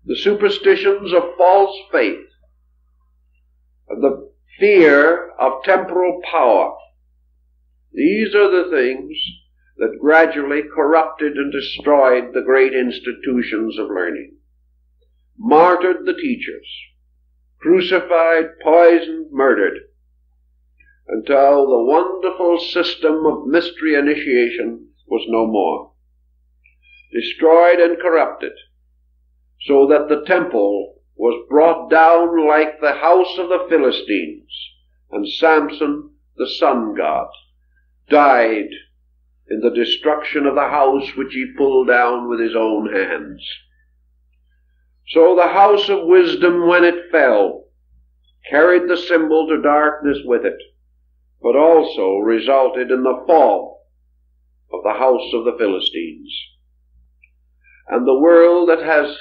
the superstitions of false faith, and the fear of temporal power. These are the things that gradually corrupted and destroyed the great institutions of learning, martyred the teachers, crucified, poisoned, murdered, until the wonderful system of mystery initiation was no more, destroyed and corrupted, so that the temple was brought down like the house of the Philistines, and Samson, the sun god, died in the destruction of the house which he pulled down with his own hands. So the house of wisdom, when it fell, carried the symbol to darkness with it, but also resulted in the fall of the house of the Philistines. And the world that has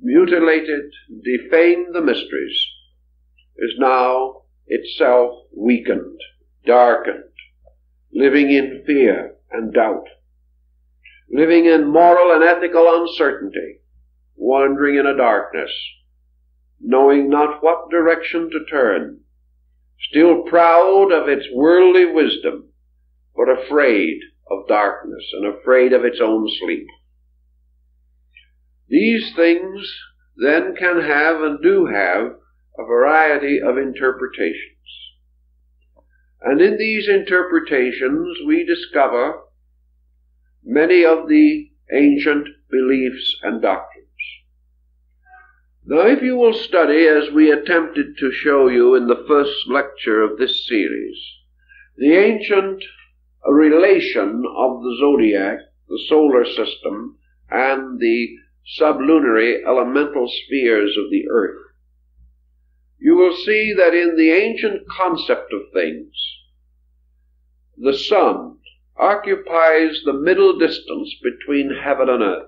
mutilated, defamed the mysteries, is now itself weakened, darkened, living in fear and doubt, living in moral and ethical uncertainty, wandering in a darkness, knowing not what direction to turn, still proud of its worldly wisdom, but afraid of darkness and afraid of its own sleep. These things then can have and do have a variety of interpretations. And in these interpretations we discover many of the ancient beliefs and doctrines. Now, if you will study, as we attempted to show you in the first lecture of this series, the ancient relation of the zodiac, the solar system, and the sublunary elemental spheres of the earth, you will see that in the ancient concept of things, the sun occupies the middle distance between heaven and earth.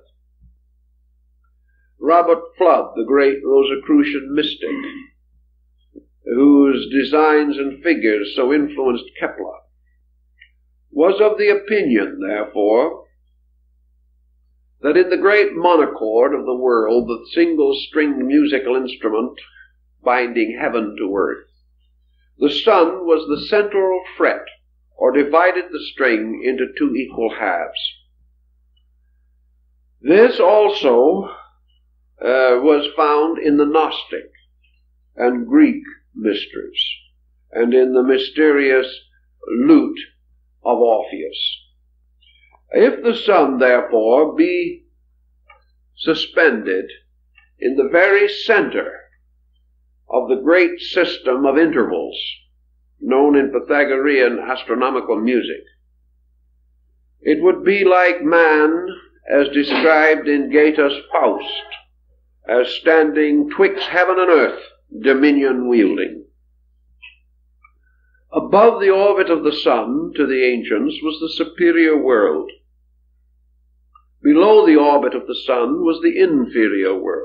Robert Flood, the great Rosicrucian mystic, whose designs and figures so influenced Kepler, was of the opinion, therefore, that in the great monochord of the world, the single-stringed musical instrument binding heaven to earth, the sun was the central fret, or divided the string into two equal halves. This also uh, was found in the Gnostic and Greek mysteries, and in the mysterious lute of Orpheus. If the sun, therefore, be suspended in the very center of the great system of intervals known in Pythagorean astronomical music, it would be like man as described in Goethe's Faust, as standing twixt heaven and earth, dominion wielding. Above the orbit of the sun, to the ancients, was the superior world. Below the orbit of the sun was the inferior world.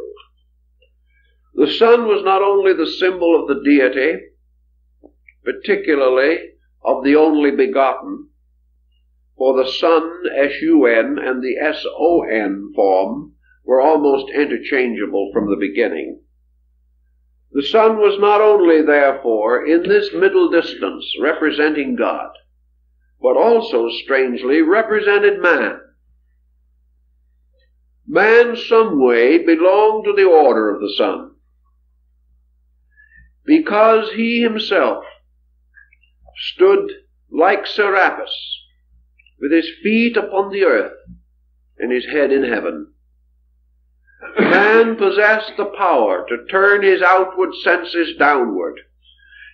The sun was not only the symbol of the deity, particularly of the only begotten, for the sun, S U N, and the S O N form were almost interchangeable from the beginning. The sun was not only, therefore, in this middle distance representing God, but also, strangely, represented man. Man, some way, belonged to the order of the sun, because he himself stood like Serapis, with his feet upon the earth and his head in heaven. Man possessed the power to turn his outward senses downward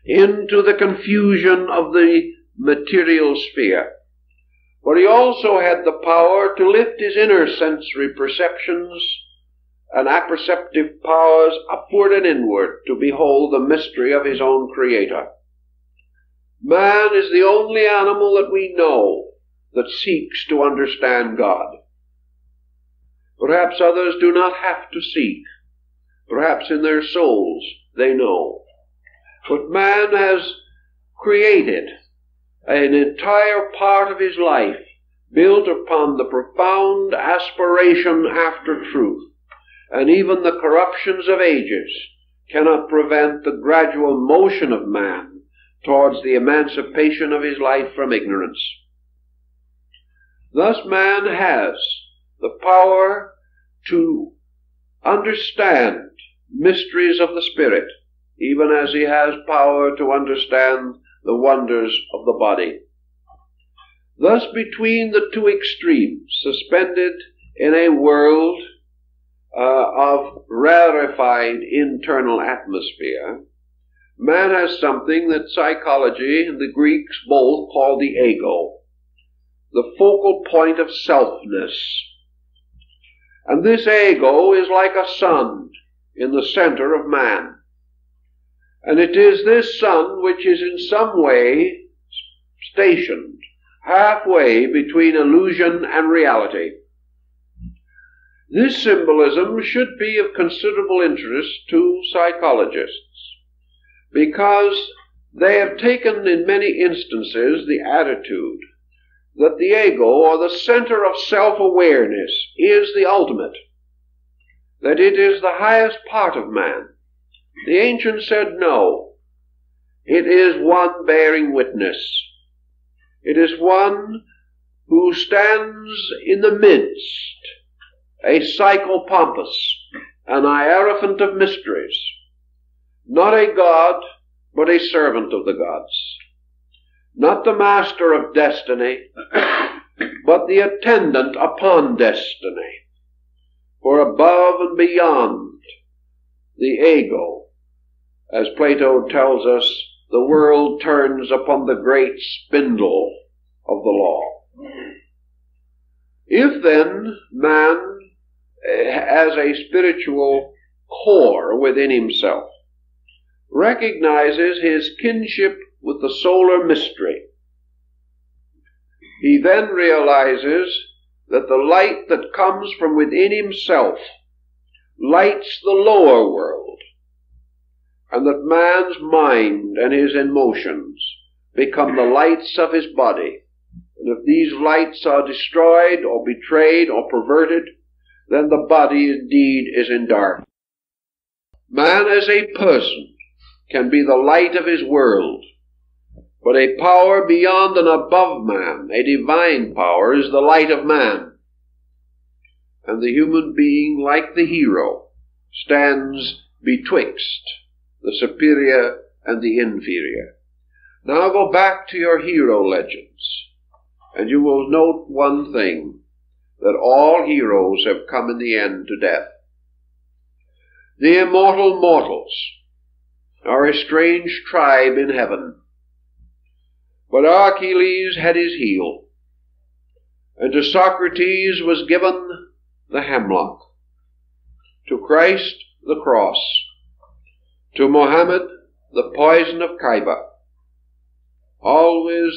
into the confusion of the material sphere, but he also had the power to lift his inner sensory perceptions and apperceptive powers upward and inward to behold the mystery of his own creator. Man is the only animal that we know that seeks to understand God. Perhaps others do not have to seek. Perhaps in their souls they know. But man has created an entire part of his life built upon the profound aspiration after truth, and even the corruptions of ages cannot prevent the gradual motion of man towards the emancipation of his life from ignorance. Thus man has the power to understand mysteries of the spirit, even as he has power to understand the wonders of the body. Thus between the two extremes, suspended in a world Uh, of rarefied internal atmosphere, man has something that psychology and the Greeks both call the ego, the focal point of selfness. And this ego is like a sun in the center of man. And it is this sun which is in some way stationed halfway between illusion and reality. This symbolism should be of considerable interest to psychologists, because they have taken in many instances the attitude that the ego, or the center of self-awareness, is the ultimate, that it is the highest part of man. The ancients said no. It is one bearing witness. It is one who stands in the midst, a psychopompous, an hierophant of mysteries, not a god, but a servant of the gods, not the master of destiny, but the attendant upon destiny, for above and beyond the ego, as Plato tells us, the world turns upon the great spindle of the law. If then man has a spiritual core within himself, recognizes his kinship with the solar mystery, he then realizes that the light that comes from within himself lights the lower world, and that man's mind and his emotions become the lights of his body. And if these lights are destroyed or betrayed or perverted, then the body indeed is in darkness. Man as a person can be the light of his world, but a power beyond and above man, a divine power, is the light of man. And the human being, like the hero, stands betwixt the superior and the inferior. Now go back to your hero legends, and you will note one thing, that all heroes have come in the end to death. The immortal mortals are a strange tribe in heaven, but Achilles had his heel, and to Socrates was given the hemlock, to Christ the cross, to Mohammed the poison of Khyber. Always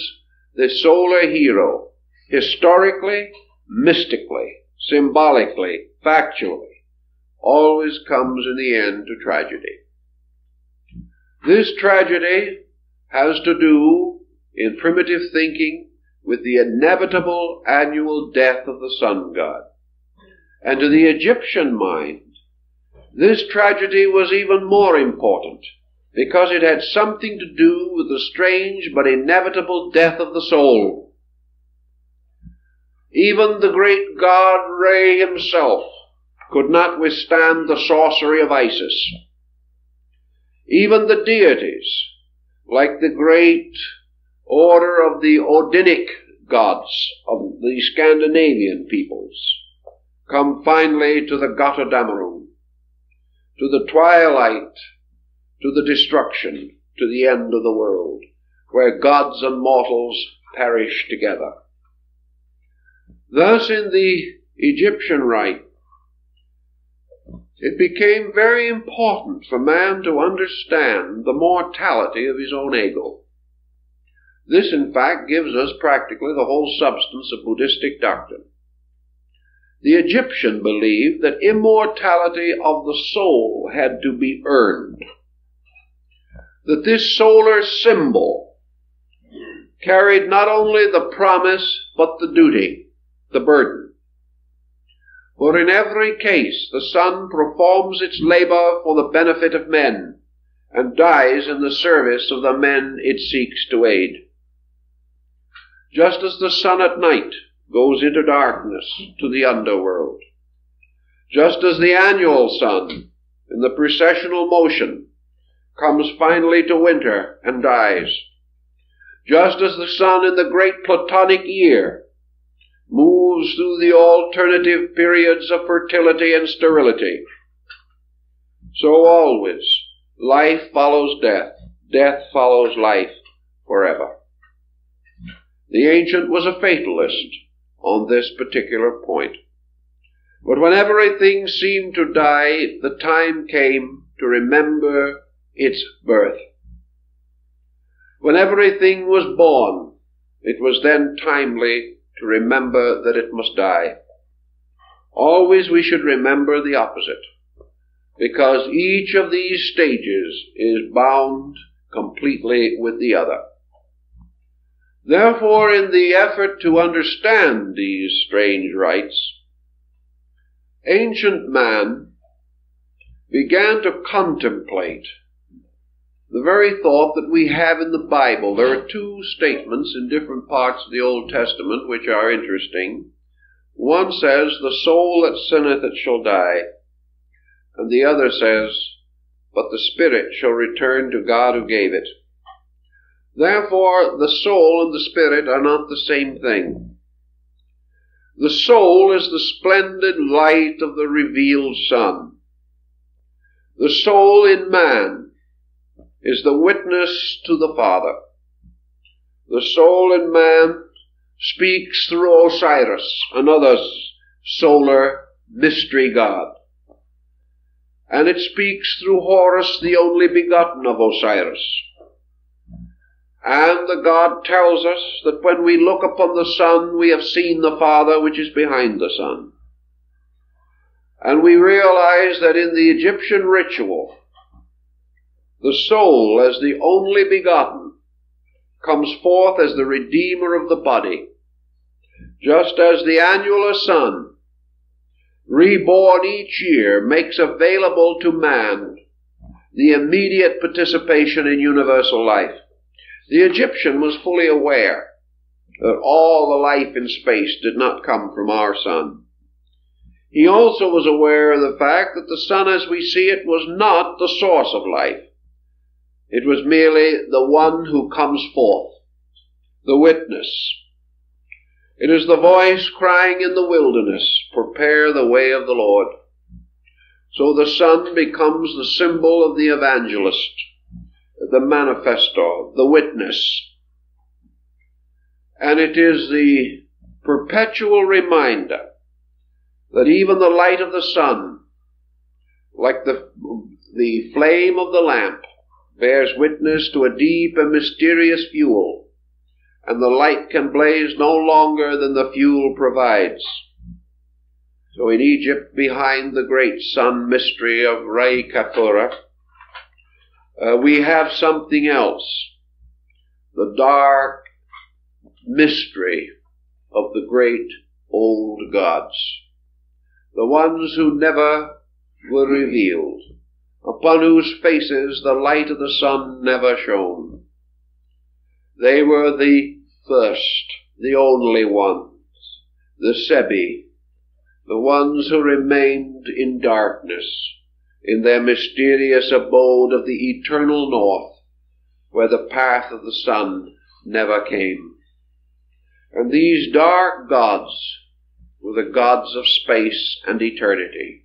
the solar hero, historically, mystically, symbolically, factually, always comes in the end to tragedy. This tragedy has to do, in primitive thinking, with the inevitable annual death of the sun god. And to the Egyptian mind, this tragedy was even more important, because it had something to do with the strange but inevitable death of the soul. Even the great god Ra himself could not withstand the sorcery of Isis. Even the deities, like the great order of the Odinic gods of the Scandinavian peoples, come finally to the Götterdämmerung, to the twilight, to the destruction, to the end of the world, where gods and mortals perish together. Thus, in the Egyptian rite, it became very important for man to understand the mortality of his own ego. This, in fact, gives us practically the whole substance of Buddhistic doctrine. The Egyptian believed that immortality of the soul had to be earned, that this solar symbol carried not only the promise but the duty, the burden. For in every case the sun performs its labor for the benefit of men and dies in the service of the men it seeks to aid. Just as the sun at night goes into darkness to the underworld, just as the annual sun in the precessional motion comes finally to winter and dies, just as the sun in the great Platonic year moves through the alternative periods of fertility and sterility, so always life follows death, death follows life forever. The ancient was a fatalist on this particular point. But when everything seemed to die, the time came to remember its birth. When everything was born, it was then timely to remember that it must die. Always we should remember the opposite, because each of these stages is bound completely with the other. Therefore, in the effort to understand these strange rites, ancient man began to contemplate the very thought that we have in the Bible. There are two statements in different parts of the Old Testament which are interesting. One says, "The soul that sinneth, it shall die." And the other says, "But the spirit shall return to God who gave it." Therefore, the soul and the spirit are not the same thing. The soul is the splendid light of the revealed sun. The soul in man is the witness to the Father. The soul in man speaks through Osiris, another solar mystery god. And it speaks through Horus, the only begotten of Osiris. And the god tells us that when we look upon the sun, we have seen the Father, which is behind the sun. And we realize that in the Egyptian ritual, the soul, as the only begotten, comes forth as the redeemer of the body, just as the annular sun, reborn each year, makes available to man the immediate participation in universal life. The Egyptian was fully aware that all the life in space did not come from our sun. He also was aware of the fact that the sun as we see it was not the source of life. It was merely the one who comes forth, the witness. It is the voice crying in the wilderness, "Prepare the way of the Lord." So the sun becomes the symbol of the evangelist, the manifesto, the witness. And it is the perpetual reminder that even the light of the sun, like the, the flame of the lamp, bears witness to a deep and mysterious fuel, and the light can blaze no longer than the fuel provides. So in Egypt, behind the great sun mystery of Ra Kephura, Uh, we have something else, the dark mystery of the great old gods, the ones who never were revealed, upon whose faces the light of the sun never shone. They were the first, the only ones, the Sebi, the ones who remained in darkness, in their mysterious abode of the eternal north, where the path of the sun never came. And these dark gods were the gods of space and eternity.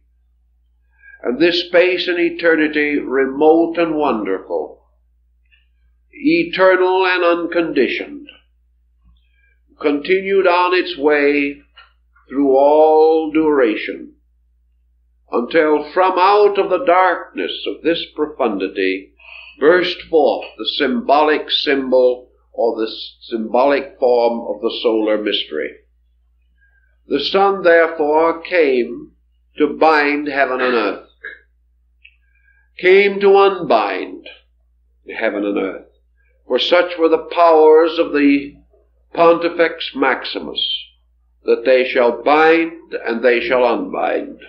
And this space and eternity, remote and wonderful, eternal and unconditioned, continued on its way through all duration, until from out of the darkness of this profundity burst forth the symbolic symbol or the symbolic form of the solar mystery. The sun, therefore, came to bind heaven and earth, came to unbind heaven and earth, for such were the powers of the Pontifex Maximus, that they shall bind and they shall unbind.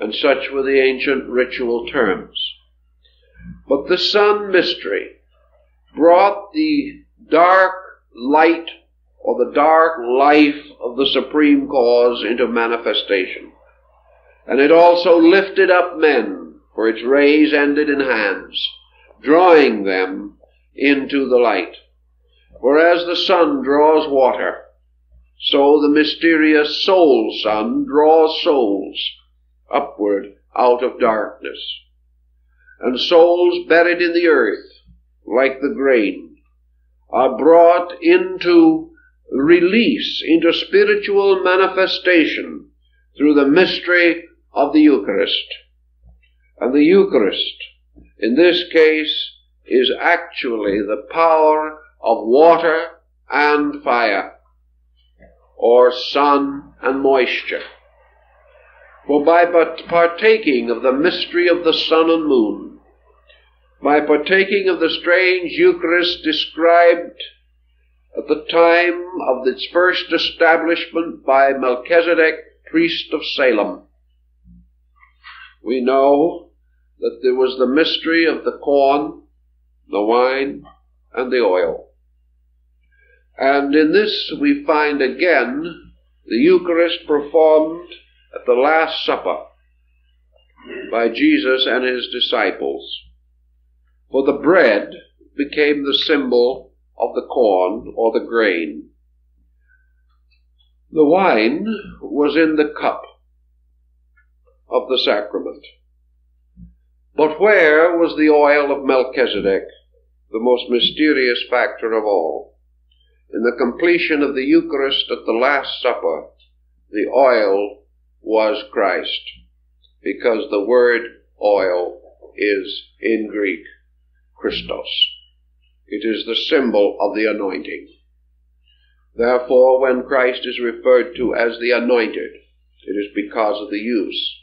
And such were the ancient ritual terms. But the sun mystery brought the dark light or the dark life of the supreme cause into manifestation. And it also lifted up men, for its rays ended in hands, drawing them into the light. For as the sun draws water, so the mysterious soul sun draws souls upward out of darkness. And souls buried in the earth, like the grain, are brought into release, into spiritual manifestation through the mystery of the Eucharist. And the Eucharist, in this case, is actually the power of water and fire, or sun and moisture. For by partaking of the mystery of the sun and moon, by partaking of the strange Eucharist described at the time of its first establishment by Melchizedek, priest of Salem, we know that there was the mystery of the corn, the wine, and the oil. And in this we find again the Eucharist performed at the Last Supper by Jesus and his disciples. For the bread became the symbol of the corn or the grain. The wine was in the cup of the sacrament. But where was the oil of Melchizedek, the most mysterious factor of all? In the completion of the Eucharist at the Last Supper, the oil was Christ, because the word oil is in Greek, Christos. It is the symbol of the anointing. Therefore, when Christ is referred to as the anointed, it is because of the use.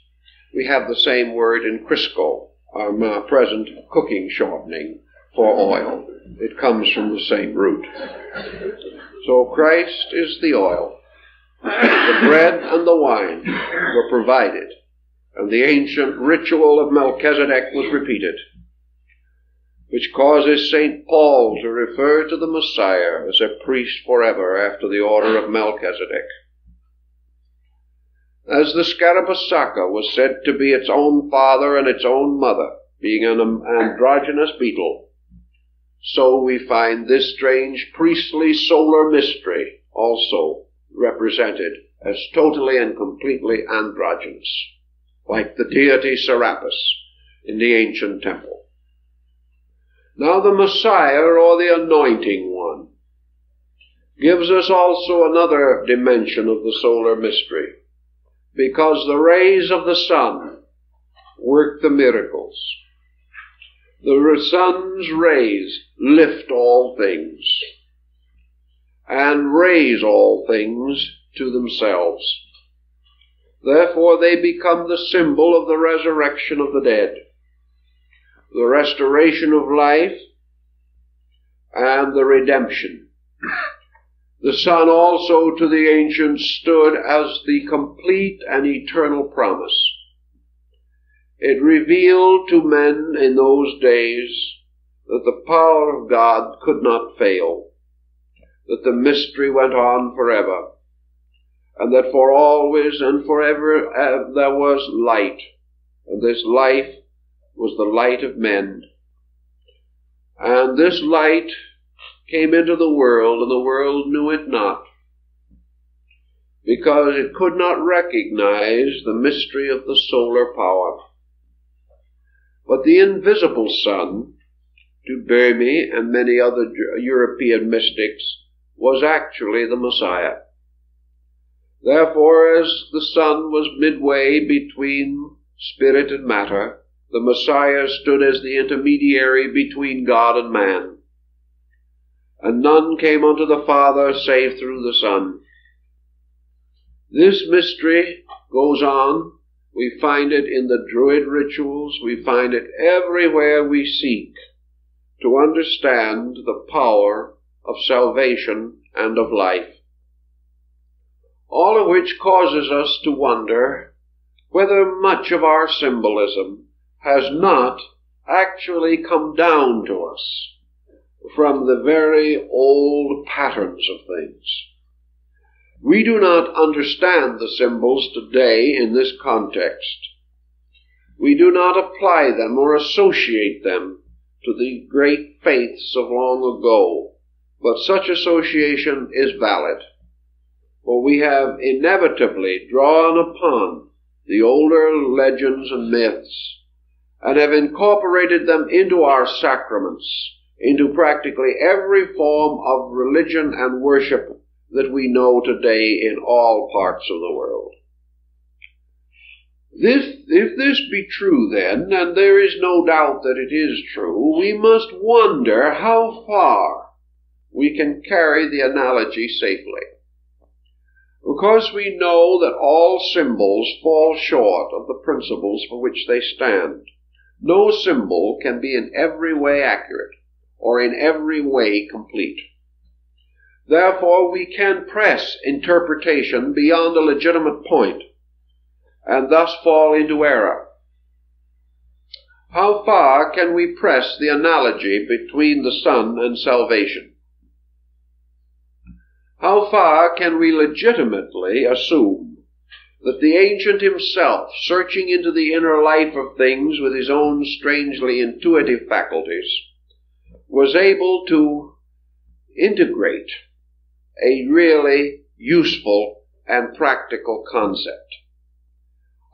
We have the same word in Crisco, our present cooking shortening for oil. It comes from the same root. So Christ is the oil. The bread and the wine were provided, and the ancient ritual of Melchizedek was repeated, which causes Saint Paul to refer to the Messiah as a priest forever after the order of Melchizedek. As the Scarabaeus sacer was said to be its own father and its own mother, being an androgynous beetle, so we find this strange priestly solar mystery also represented as totally and completely androgynous, like the deity Serapis in the ancient temple. Now the Messiah, or the Anointing One, gives us also another dimension of the solar mystery, because the rays of the sun work the miracles. The sun's rays lift all things and raise all things to themselves. Therefore, they become the symbol of the resurrection of the dead, the restoration of life, and the redemption. The sun also to the ancients stood as the complete and eternal promise. It revealed to men in those days that the power of God could not fail, that the mystery went on forever, and that for always and forever uh, there was light, and this life was the light of men. And this light came into the world, and the world knew it not, because it could not recognize the mystery of the solar power. But the invisible sun, to Burmi and many other European mystics, was actually the Messiah. Therefore, as the sun was midway between spirit and matter, the Messiah stood as the intermediary between God and man. And none came unto the Father save through the Son. This mystery goes on. We find it in the Druid rituals. We find it everywhere we seek to understand the power of salvation and of life. All of which causes us to wonder whether much of our symbolism has not actually come down to us from the very old patterns of things. We do not understand the symbols today in this context. We do not apply them or associate them to the great faiths of long ago, but such association is valid, for we have inevitably drawn upon the older legends and myths and have incorporated them into our sacraments, into practically every form of religion and worship that we know today in all parts of the world. This, if this be true then, and there is no doubt that it is true, we must wonder how far we can carry the analogy safely. Because we know that all symbols fall short of the principles for which they stand, no symbol can be in every way accurate or in every way complete. Therefore, we can press interpretation beyond a legitimate point and thus fall into error. How far can we press the analogy between the sun and salvation? How far can we legitimately assume that the ancient himself, searching into the inner life of things with his own strangely intuitive faculties, was able to integrate a really useful and practical concept?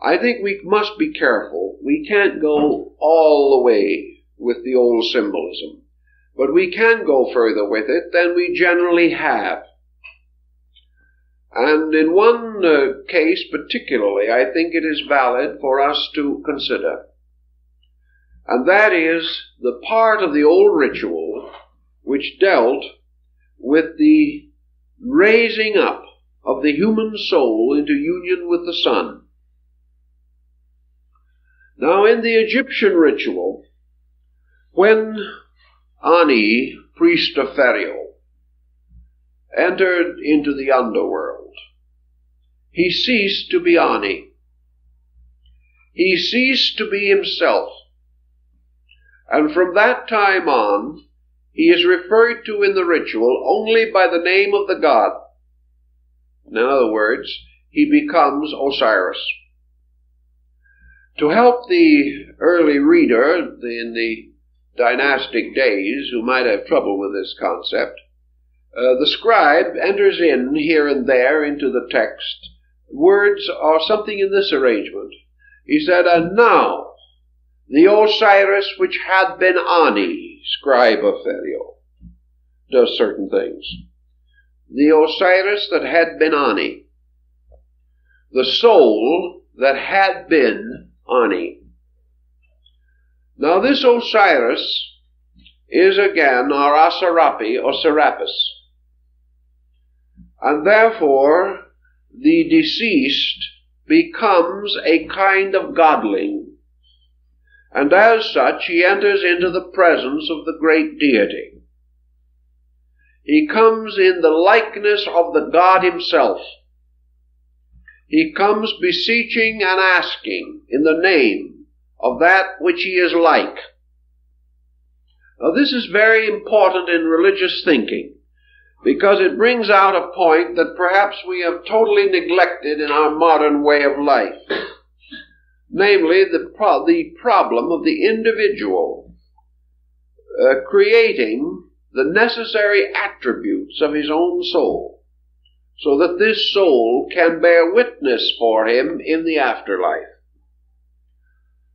I think we must be careful. We can't go all the way with the old symbolism, but we can go further with it than we generally have. And in one uh, case particularly, I think it is valid for us to consider, and that is the part of the old ritual which dealt with the raising up of the human soul into union with the sun. Now, in the Egyptian ritual, when Ani, priest of Pharaoh, entered into the underworld, he ceased to be Ani. He ceased to be himself. And from that time on, he is referred to in the ritual only by the name of the god. In other words, he becomes Osiris. To help the early reader in the dynastic days who might have trouble with this concept, uh, the scribe enters in here and there into the text words or something in this arrangement. He said, "And now the Osiris which had been Ani, scribe of Pharaoh," does certain things. The Osiris that had been Ani, the soul that had been Ani. Now this Osiris is again our Aserapi or Serapis, and therefore the deceased becomes a kind of godling, and as such he enters into the presence of the great deity. He comes in the likeness of the god himself. He comes beseeching and asking in the name of that which he is like. Now, this is very important in religious thinking, because it brings out a point that perhaps we have totally neglected in our modern way of life, namely the, pro the problem of the individual uh, creating the necessary attributes of his own soul, so that this soul can bear witness for him in the afterlife.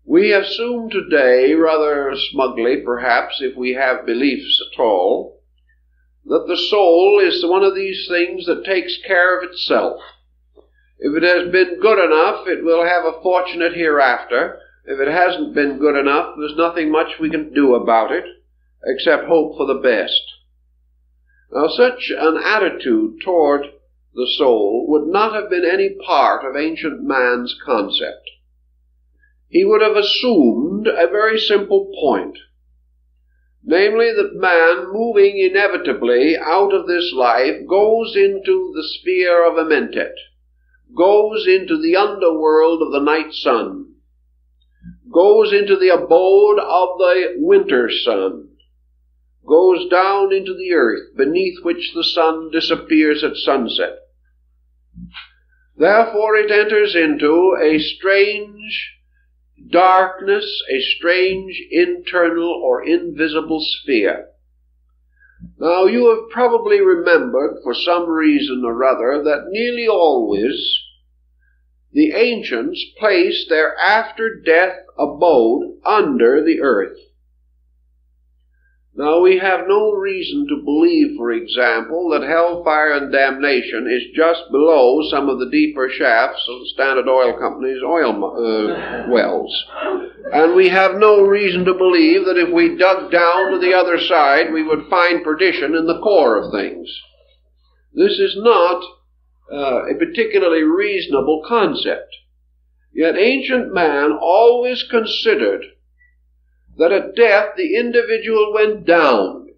We assume today, rather smugly perhaps, if we have beliefs at all, that the soul is one of these things that takes care of itself. If it has been good enough, it will have a fortunate hereafter. If it hasn't been good enough, there's nothing much we can do about it, except hope for the best. Now, such an attitude toward the soul would not have been any part of ancient man's concept. He would have assumed a very simple point, namely that man, moving inevitably out of this life, goes into the sphere of Amentet, goes into the underworld of the night sun, goes into the abode of the winter sun, goes down into the earth, beneath which the sun disappears at sunset. Therefore it enters into a strange darkness, a strange internal or invisible sphere. Now, you have probably remembered, for some reason or other, that nearly always the ancients placed their after-death abode under the earth. Now, we have no reason to believe, for example, that hellfire and damnation is just below some of the deeper shafts of the Standard Oil Company's oil uh, wells. And we have no reason to believe that if we dug down to the other side, we would find perdition in the core of things. This is not uh, a particularly reasonable concept. Yet ancient man always considered that at death the individual went down,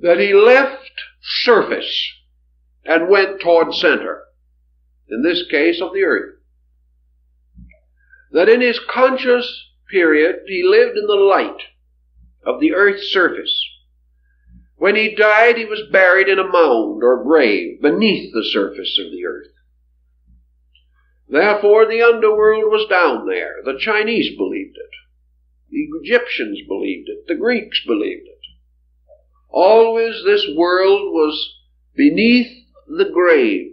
that he left surface and went toward center, in this case of the earth, that in his conscious period he lived in the light of the earth's surface. When he died, he was buried in a mound or grave beneath the surface of the earth. Therefore, the underworld was down there. The Chinese believed it. The Egyptians believed it. The Greeks believed it. Always this world was beneath the grave,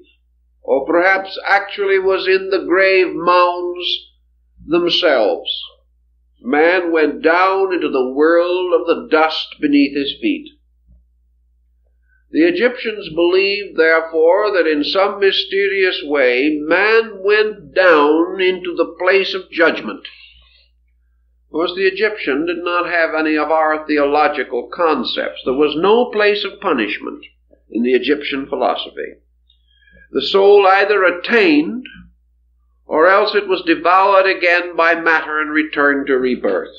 or perhaps actually was in the grave mounds themselves. Man went down into the world of the dust beneath his feet. The Egyptians believed, therefore, that in some mysterious way man went down into the place of judgment. Of course, the Egyptian did not have any of our theological concepts. There was no place of punishment in the Egyptian philosophy. The soul either attained, or else it was devoured again by matter and returned to rebirth.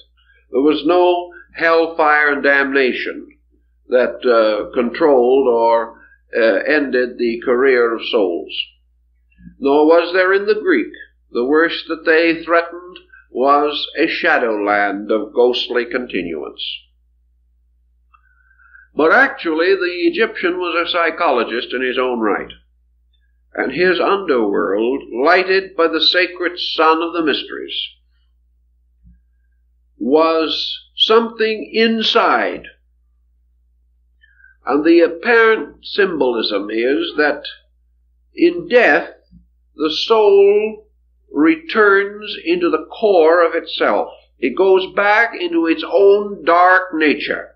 There was no hellfire and damnation that uh, controlled or uh, ended the career of souls. Nor was there in the Greek. The worst that they threatened was a shadowland of ghostly continuance. But actually, the Egyptian was a psychologist in his own right, and his underworld, lighted by the sacred sun of the mysteries, was something inside. And the apparent symbolism is that in death, the soul returns into the core of itself. It goes back into its own dark nature,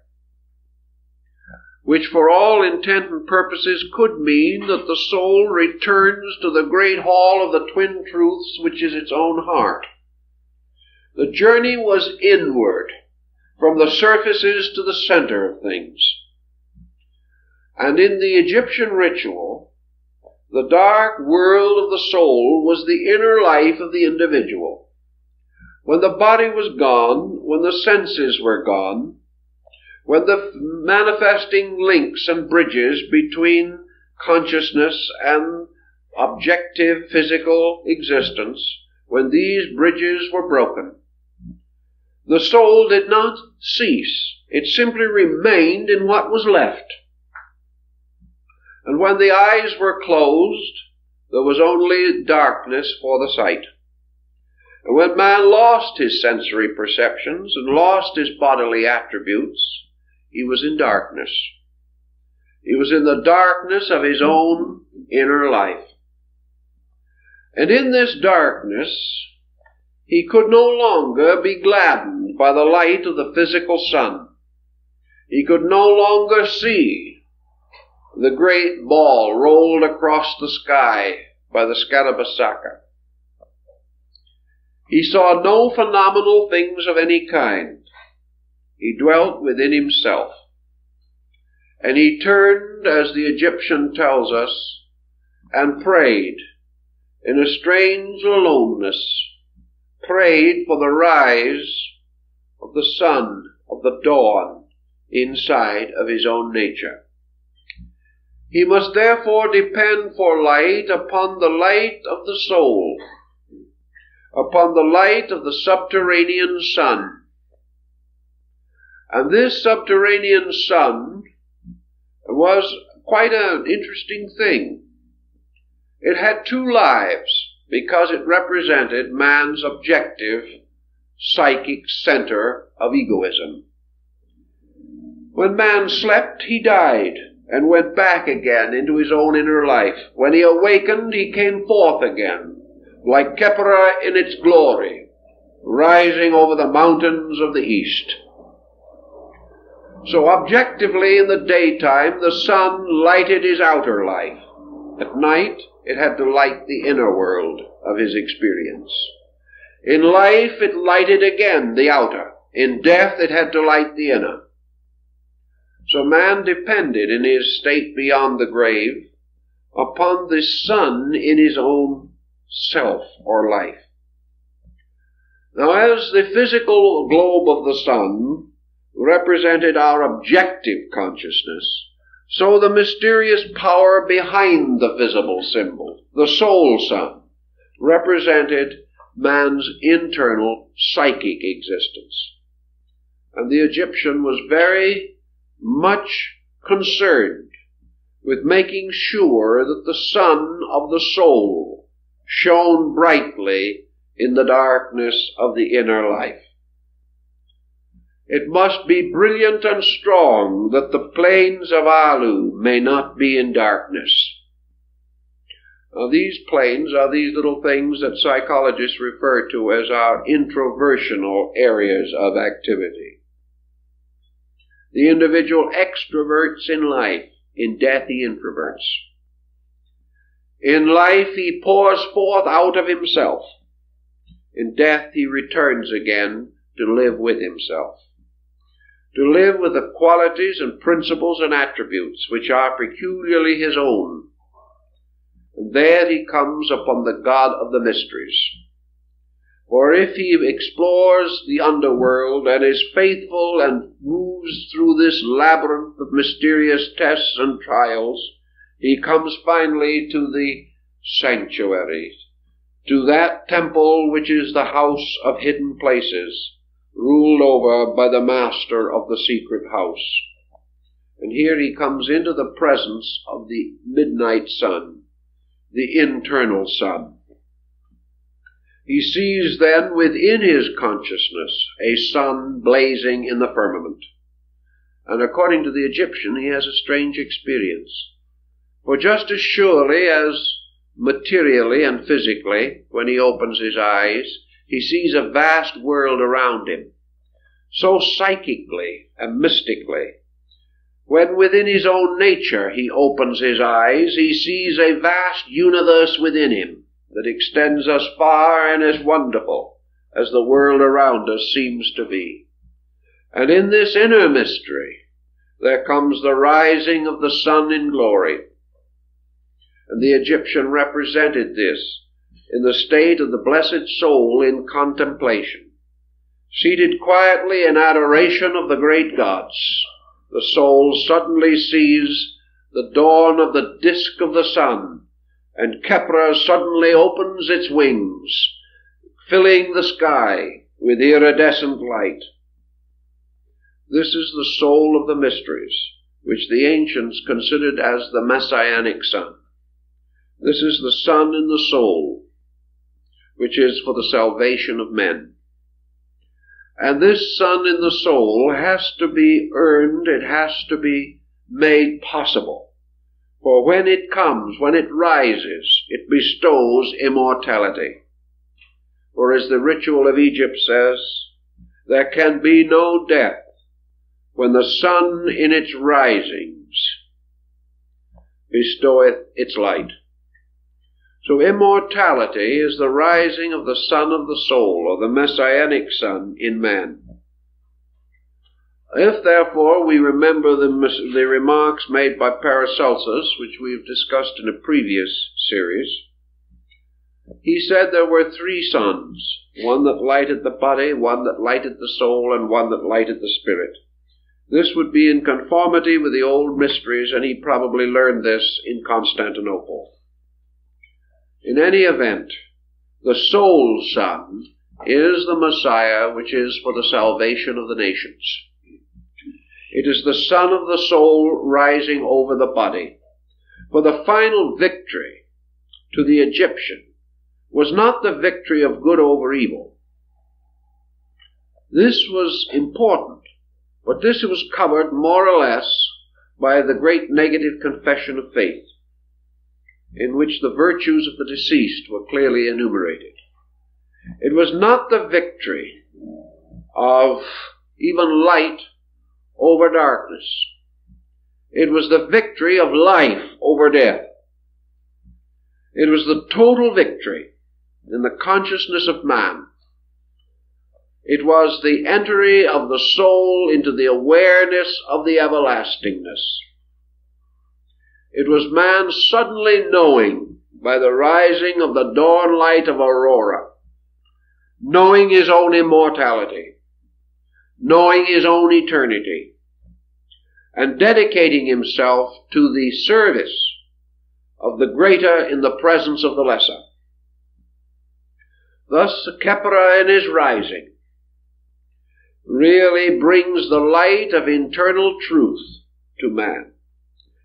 which for all intent and purposes could mean that the soul returns to the great hall of the twin truths, which is its own heart. The journey was inward, from the surfaces to the center of things. And in the Egyptian ritual, the dark world of the soul was the inner life of the individual. When the body was gone, when the senses were gone, when the manifesting links and bridges between consciousness and objective physical existence, when these bridges were broken, the soul did not cease. It simply remained in what was left. And when the eyes were closed, there was only darkness for the sight. And when man lost his sensory perceptions and lost his bodily attributes, he was in darkness. He was in the darkness of his own inner life. And in this darkness, he could no longer be gladdened by the light of the physical sun. He could no longer see the great ball rolled across the sky by the scarabaeus sacer. He saw no phenomenal things of any kind. He dwelt within himself. And he turned, as the Egyptian tells us, and prayed in a strange aloneness, prayed for the rise of the sun, of the dawn, inside of his own nature. He must therefore depend for light upon the light of the soul, upon the light of the subterranean sun. And this subterranean sun was quite an interesting thing. It had two lives because it represented man's objective psychic center of egoism. When man slept, he died and went back again into his own inner life. When he awakened, he came forth again, like Khepri in its glory, rising over the mountains of the east. So objectively, in the daytime, the sun lighted his outer life. At night, it had to light the inner world of his experience. In life, it lighted again the outer. In death, it had to light the inner. So man depended in his state beyond the grave upon the sun in his own self or life. Now, as the physical globe of the sun represented our objective consciousness, so the mysterious power behind the visible symbol, the soul sun, represented man's internal psychic existence. And the Egyptian was very much concerned with making sure that the sun of the soul shone brightly in the darkness of the inner life. It must be brilliant and strong that the plains of Alu may not be in darkness. Now, these planes are these little things that psychologists refer to as our introversional areas of activity. The individual extroverts in life, in death he introverts. In life he pours forth out of himself. In death he returns again to live with himself, to live with the qualities and principles and attributes which are peculiarly his own. And there he comes upon the God of the mysteries. For if he explores the underworld and is faithful and moves through this labyrinth of mysterious tests and trials, he comes finally to the sanctuary, to that temple which is the house of hidden places, ruled over by the master of the secret house. And here he comes into the presence of the midnight sun, the internal sun. He sees then within his consciousness a sun blazing in the firmament. And according to the Egyptian, he has a strange experience. For just as surely as materially and physically, when he opens his eyes, he sees a vast world around him, so psychically and mystically, when within his own nature he opens his eyes, he sees a vast universe within him that extends as far and as wonderful as the world around us seems to be. And in this inner mystery, there comes the rising of the sun in glory. And the Egyptian represented this in the state of the blessed soul in contemplation, seated quietly in adoration of the great gods. The soul suddenly sees the dawn of the disk of the sun, and Khepri suddenly opens its wings, filling the sky with iridescent light. This is the soul of the mysteries, which the ancients considered as the messianic sun. This is the sun in the soul, which is for the salvation of men. And this sun in the soul has to be earned, it has to be made possible. For when it comes, when it rises, it bestows immortality. For as the ritual of Egypt says, there can be no death when the sun in its risings bestoweth its light. So immortality is the rising of the sun of the soul, or the messianic sun in man. If, therefore, we remember the, the remarks made by Paracelsus, which we have discussed in a previous series, he said there were three suns, one that lighted the body, one that lighted the soul, and one that lighted the spirit. This would be in conformity with the old mysteries, and he probably learned this in Constantinople. In any event, the soul sun is the Messiah, which is for the salvation of the nations. It is the sun of the soul rising over the body. For the final victory to the Egyptian was not the victory of good over evil. This was important, but this was covered more or less by the great negative confession of faith, in which the virtues of the deceased were clearly enumerated. It was not the victory of even light over darkness. It was the victory of life over death. It was the total victory in the consciousness of man It was the entry of the soul into the awareness of the everlastingness. It was man suddenly knowing by the rising of the dawn light of aurora, knowing his own immortality, knowing his own eternity, and dedicating himself to the service of the greater in the presence of the lesser. Thus, Khepri in his rising really brings the light of internal truth to man,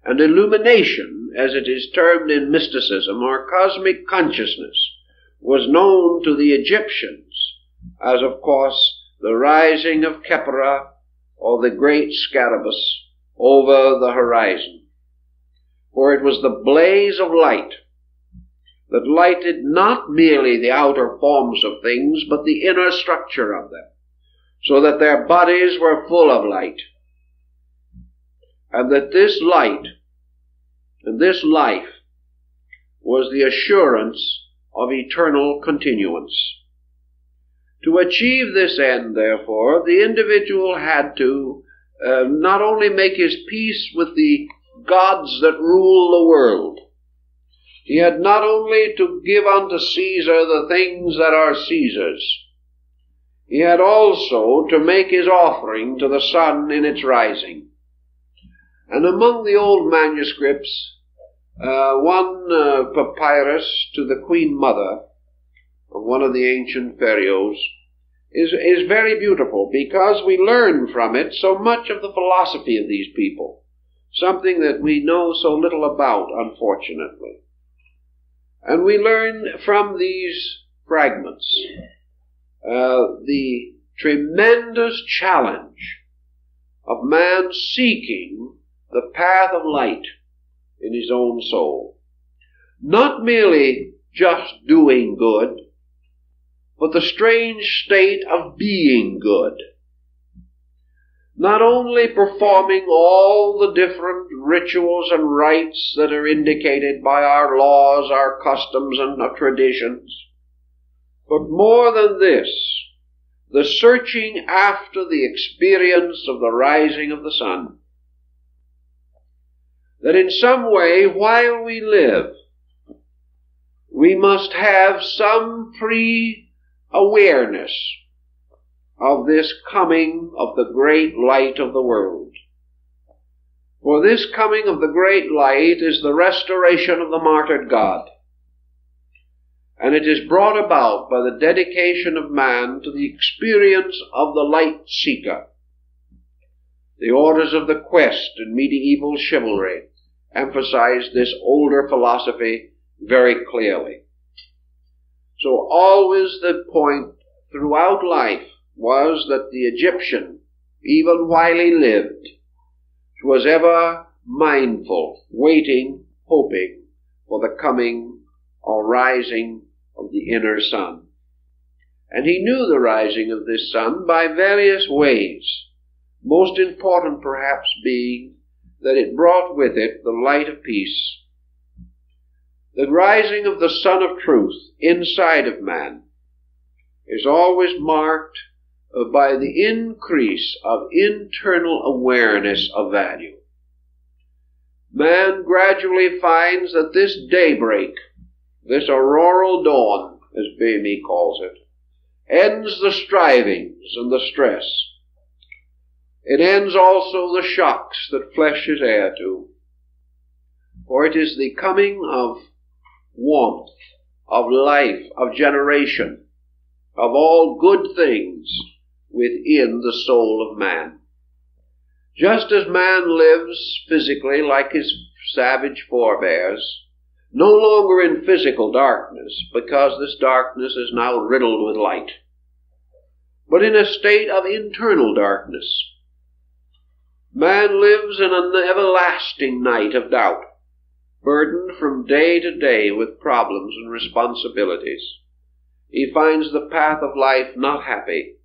and illumination, as it is termed in mysticism, or cosmic consciousness, was known to the Egyptians as, of course, the rising of Khepri, or the great Scarabus, over the horizon. For it was the blaze of light that lighted not merely the outer forms of things, but the inner structure of them, so that their bodies were full of light, and that this light and this life was the assurance of eternal continuance. To achieve this end, therefore, the individual had to uh, not only make his peace with the gods that rule the world, he had not only to give unto Caesar the things that are Caesar's, he had also to make his offering to the sun in its rising. And among the old manuscripts, uh, one uh, papyrus to the Queen Mother of one of the ancient pharaohs is, is very beautiful, because we learn from it so much of the philosophy of these people, something that we know so little about, unfortunately. And we learn from these fragments uh, the tremendous challenge of man seeking the path of light in his own soul. Not merely just doing good, but the strange state of being good. Not only performing all the different rituals and rites that are indicated by our laws, our customs, and our traditions, but more than this, the searching after the experience of the rising of the sun. That in some way, while we live, we must have some pre-awareness of this coming of the great light of the world. For this coming of the great light is the restoration of the martyred God, and it is brought about by the dedication of man to the experience of the light seeker. The orders of the quest in medieval chivalry emphasize this older philosophy very clearly. So always the point throughout life was that the Egyptian, even while he lived, was ever mindful, waiting, hoping for the coming or rising of the inner sun. And he knew the rising of this sun by various ways, most important perhaps being that it brought with it the light of peace. The rising of the sun of truth inside of man is always marked by the increase of internal awareness of value. Man gradually finds that this daybreak, this auroral dawn, as Bailey calls it, ends the strivings and the stress. It ends also the shocks that flesh is heir to. For it is the coming of warmth, of life, of generation, of all good things within the soul of man. Just as man lives physically like his savage forebears, no longer in physical darkness, because this darkness is now riddled with light, but in a state of internal darkness. Man lives in an everlasting night of doubt, burdened from day to day with problems and responsibilities. He finds the path of life not happy,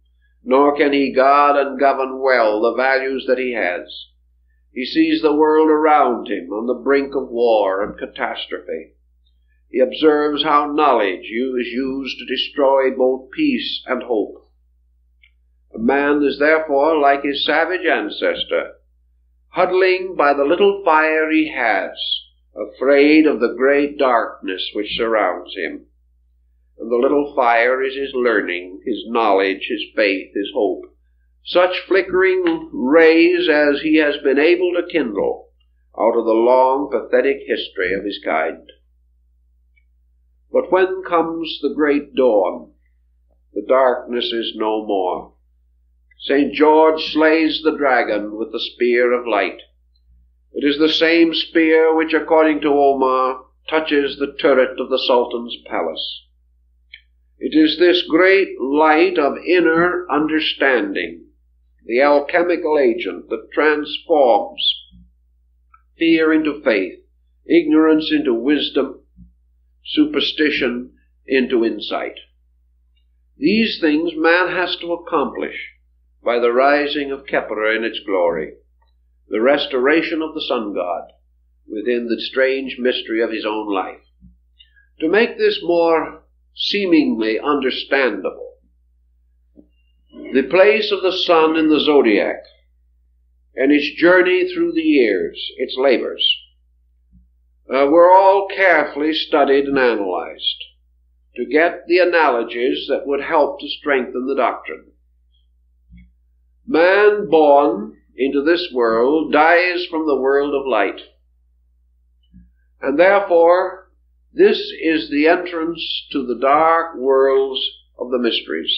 nor can he guard and govern well the values that he has. He sees the world around him on the brink of war and catastrophe. He observes how knowledge is used to destroy both peace and hope. man is therefore like his savage ancestor, huddling by the little fire he has, afraid of the great darkness which surrounds him. And the little fire is his learning, his knowledge, his faith, his hope, such flickering rays as he has been able to kindle out of the long, pathetic history of his kind. But when comes the great dawn, the darkness is no more. Saint George slays the dragon with the spear of light. It is the same spear which, according to Omar, touches the turret of the Sultan's palace. It is this great light of inner understanding, the alchemical agent that transforms fear into faith, ignorance into wisdom, superstition into insight. These things man has to accomplish by the rising of Khepri in its glory, the restoration of the sun god within the strange mystery of his own life. To make this more seemingly understandable, the place of the sun in the zodiac and its journey through the years, its labors, uh, were all carefully studied and analyzed to get the analogies that would help to strengthen the doctrine. Man born into this world dies from the world of light, and therefore this is the entrance to the dark worlds of the mysteries.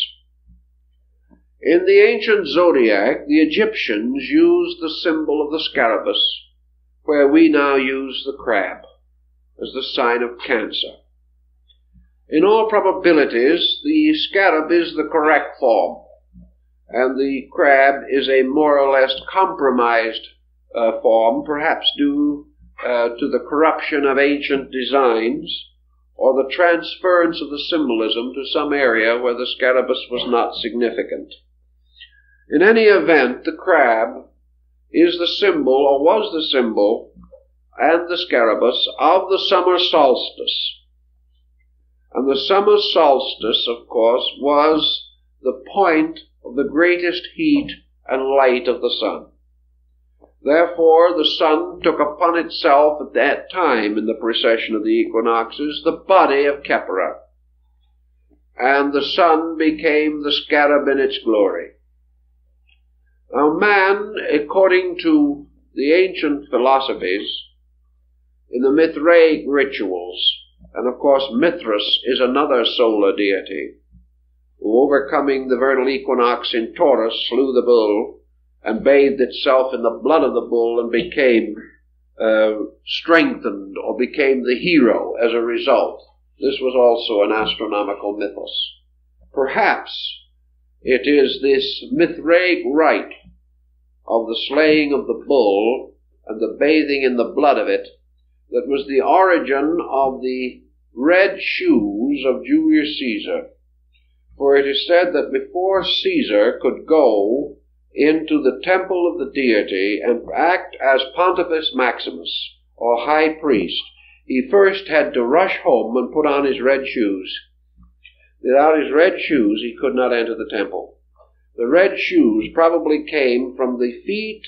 In the ancient zodiac, the Egyptians used the symbol of the scarabaeus, where we now use the crab, as the sign of Cancer. In all probabilities, the scarab is the correct form, and the crab is a more or less compromised uh, form, perhaps due Uh, to the corruption of ancient designs or the transference of the symbolism to some area where the scarabaeus was not significant. In any event, the crab is the symbol, or was the symbol, and the scarabaeus of the summer solstice. And the summer solstice, of course, was the point of the greatest heat and light of the sun. Therefore, the sun took upon itself at that time in the precession of the equinoxes the body of Khepri, and the sun became the scarab in its glory. Now man, according to the ancient philosophies, in the Mithraic rituals, and of course Mithras is another solar deity, who overcoming the vernal equinox in Taurus slew the bull, and bathed itself in the blood of the bull and became uh, strengthened or became the hero as a result. This was also an astronomical mythos. Perhaps it is this Mithraic rite of the slaying of the bull and the bathing in the blood of it that was the origin of the red shoes of Julius Caesar. For it is said that before Caesar could go into the temple of the deity and act as Pontifex Maximus, or high priest, he first had to rush home and put on his red shoes. Without his red shoes, he could not enter the temple. The red shoes probably came from the feet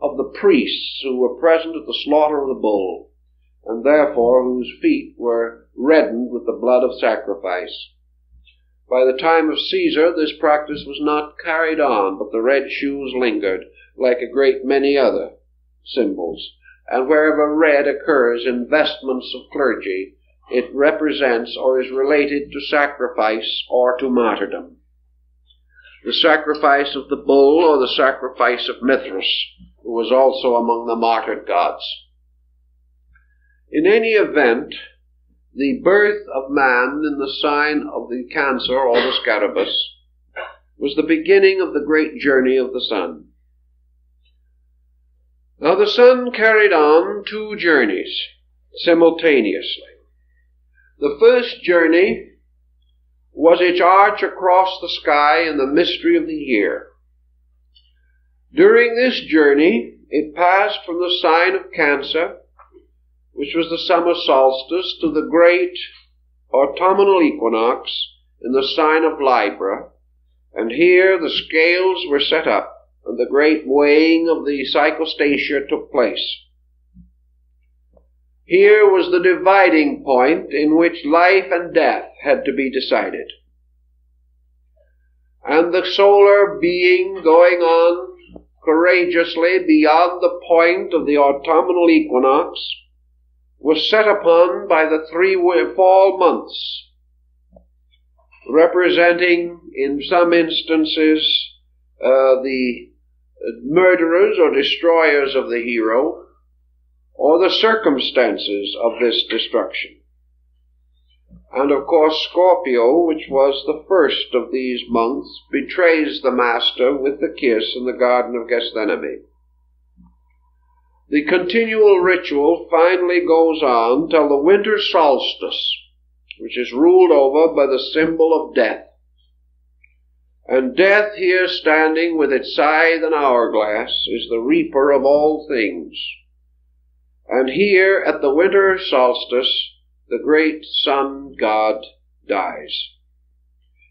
of the priests who were present at the slaughter of the bull, and therefore whose feet were reddened with the blood of sacrifice. By the time of Caesar, this practice was not carried on, but the red shoes lingered, like a great many other symbols. And wherever red occurs in vestments of clergy, it represents or is related to sacrifice or to martyrdom. The sacrifice of the bull or the sacrifice of Mithras, who was also among the martyred gods. In any event, the birth of man in the sign of the Cancer, or the scarabaeus, was the beginning of the great journey of the sun. Now the sun carried on two journeys simultaneously. The first journey was its arch across the sky in the mystery of the year. During this journey, it passed from the sign of Cancer, which was the summer solstice, to the great autumnal equinox in the sign of Libra, and here the scales were set up, and the great weighing of the psychostasia took place. Here was the dividing point in which life and death had to be decided. And the solar being going on courageously beyond the point of the autumnal equinox was set upon by the three fall months, representing in some instances uh, the murderers or destroyers of the hero, or the circumstances of this destruction. And of course Scorpio, which was the first of these months, betrays the master with the kiss in the Garden of Gethsemane. The continual ritual finally goes on till the winter solstice, which is ruled over by the symbol of death. And death, here standing with its scythe and hourglass, is the reaper of all things. And here, at the winter solstice, the great sun god dies.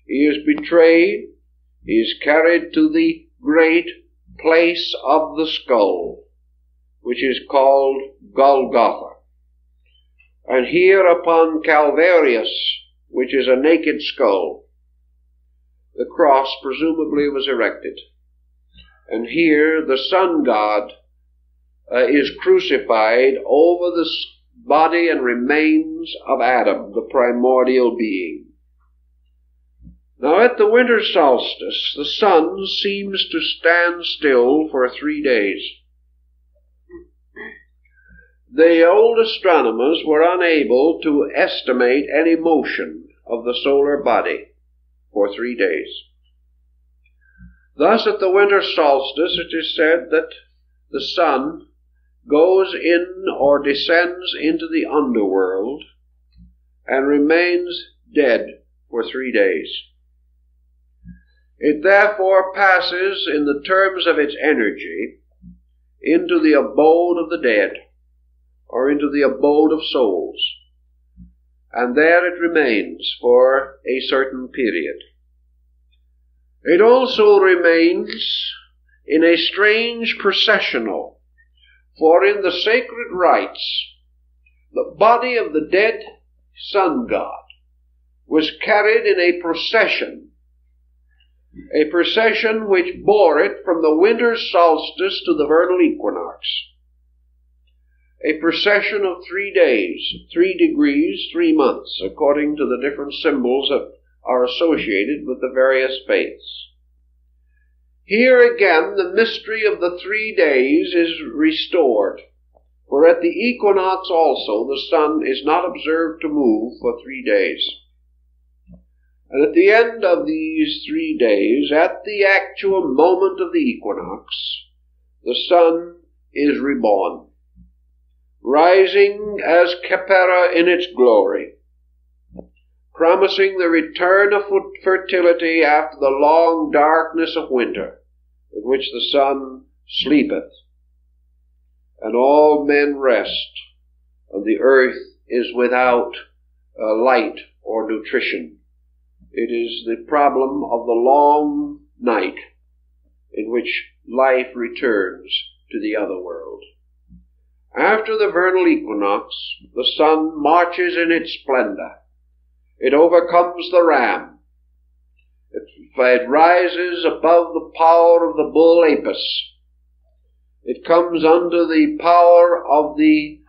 He is betrayed, he is carried to the great place of the skull, which is called Golgotha. And here upon Calvarius, which is a naked skull, the cross presumably was erected. And here the sun god Uh, is crucified over the body and remains of Adam, the primordial being. Now at the winter solstice, the sun seems to stand still for three days. The old astronomers were unable to estimate any motion of the solar body for three days. Thus at the winter solstice, it is said that the sun goes in or descends into the underworld and remains dead for three days. It therefore passes, in the terms of its energy, into the abode of the dead, or into the abode of souls, and there it remains for a certain period. It also remains in a strange processional, for in the sacred rites, the body of the dead sun god was carried in a procession, a procession which bore it from the winter solstice to the vernal equinox, a procession of three days, three degrees, three months, according to the different symbols that are associated with the various faiths. Here again the mystery of the three days is restored, for at the equinox also the sun is not observed to move for three days. And at the end of these three days, at the actual moment of the equinox, the sun is reborn, rising as Khepera in its glory, promising the return of fertility after the long darkness of winter, in which the sun sleepeth, and all men rest, and the earth is without uh, light or nutrition. It is the problem of the long night, in which life returns to the other world. After the vernal equinox, the sun marches in its splendor. It overcomes the ram. It, it rises above the power of the bull Apis. It comes under the power of the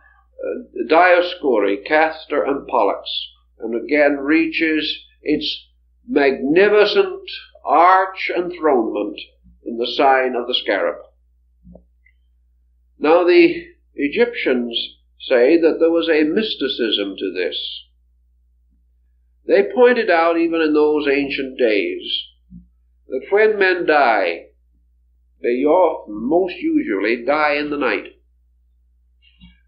uh, Dioscuri, Castor, and Pollux, and again reaches its magnificent arch enthronement in the sign of the scarab. Now the Egyptians say that there was a mysticism to this. They pointed out, even in those ancient days, that when men die, they often, most usually, die in the night.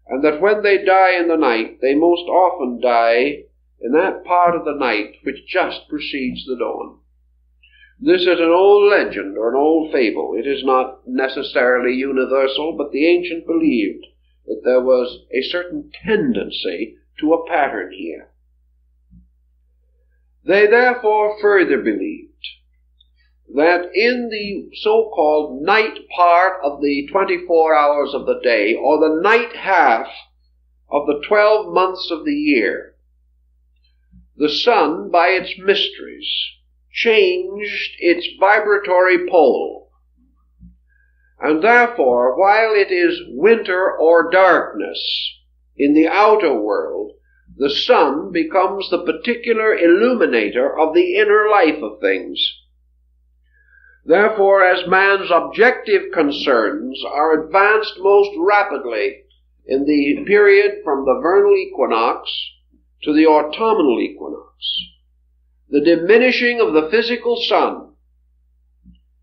And that when they die in the night, they most often die in that part of the night which just precedes the dawn. This is an old legend or an old fable. It is not necessarily universal, but the ancients believed that there was a certain tendency to a pattern here. They therefore further believed that in the so-called night part of the twenty-four hours of the day, or the night half of the twelve months of the year, the sun, by its mysteries, changed its vibratory pole. And therefore, while it is winter or darkness in the outer world, the sun becomes the particular illuminator of the inner life of things. Therefore, as man's objective concerns are advanced most rapidly in the period from the vernal equinox to the autumnal equinox, the diminishing of the physical sun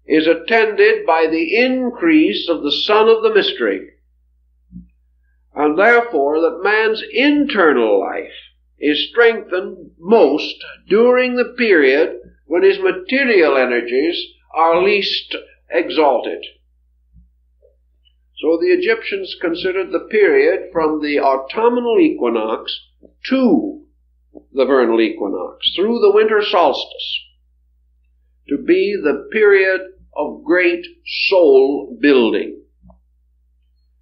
is attended by the increase of the sun of the mystery, and therefore that man's internal life is strengthened most during the period when his material energies are least exalted. So the Egyptians considered the period from the autumnal equinox to the vernal equinox, through the winter solstice, to be the period of great soul building.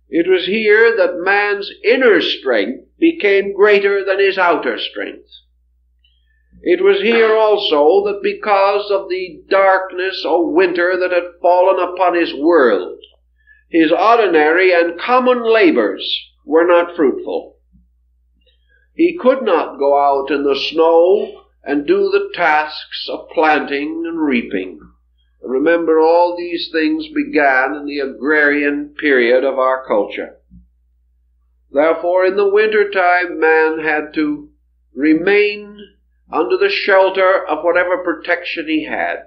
It was here that man's inner strength became greater than his outer strength. It was here also that because of the darkness or winter that had fallen upon his world, his ordinary and common labors were not fruitful. He could not go out in the snow and do the tasks of planting and reaping. Remember, all these things began in the agrarian period of our culture. Therefore, in the winter time, man had to remain under the shelter of whatever protection he had.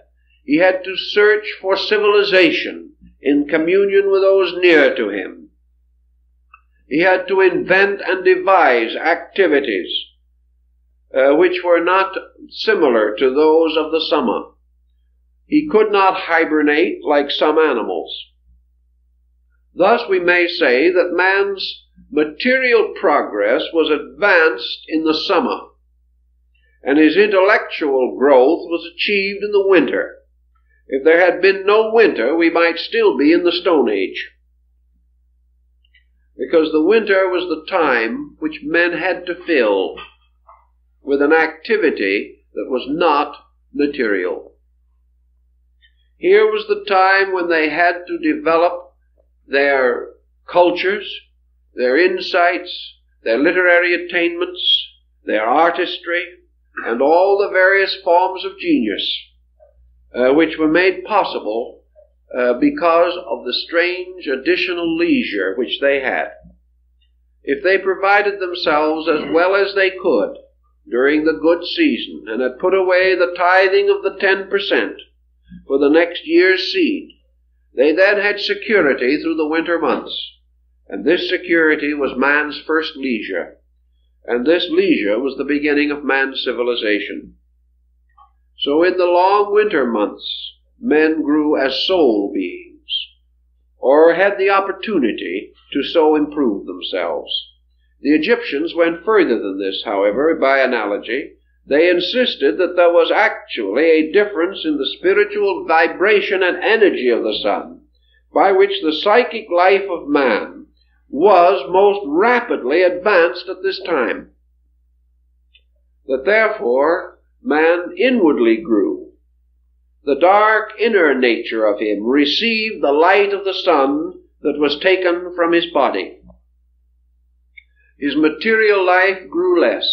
He had to search for civilization in communion with those near to him. He had to invent and devise activities uh, which were not similar to those of the summer. He could not hibernate like some animals. Thus we may say that man's material progress was advanced in the summer, and his intellectual growth was achieved in the winter. If there had been no winter, we might still be in the Stone Age, because the winter was the time which men had to fill with an activity that was not material. Here was the time when they had to develop their cultures, their insights, their literary attainments, their artistry, and all the various forms of genius uh, which were made possible uh, because of the strange additional leisure which they had. If they provided themselves as well as they could during the good season and had put away the tithing of the ten percent for the next year's seed, they then had security through the winter months, and this security was man's first leisure. And this leisure was the beginning of man's civilization. So in the long winter months, men grew as soul beings, or had the opportunity to so improve themselves. The Egyptians went further than this, however, by analogy. They insisted that there was actually a difference in the spiritual vibration and energy of the sun, by which the psychic life of man was most rapidly advanced at this time, that therefore man inwardly grew. The dark inner nature of him received the light of the sun that was taken from his body. His material life grew less,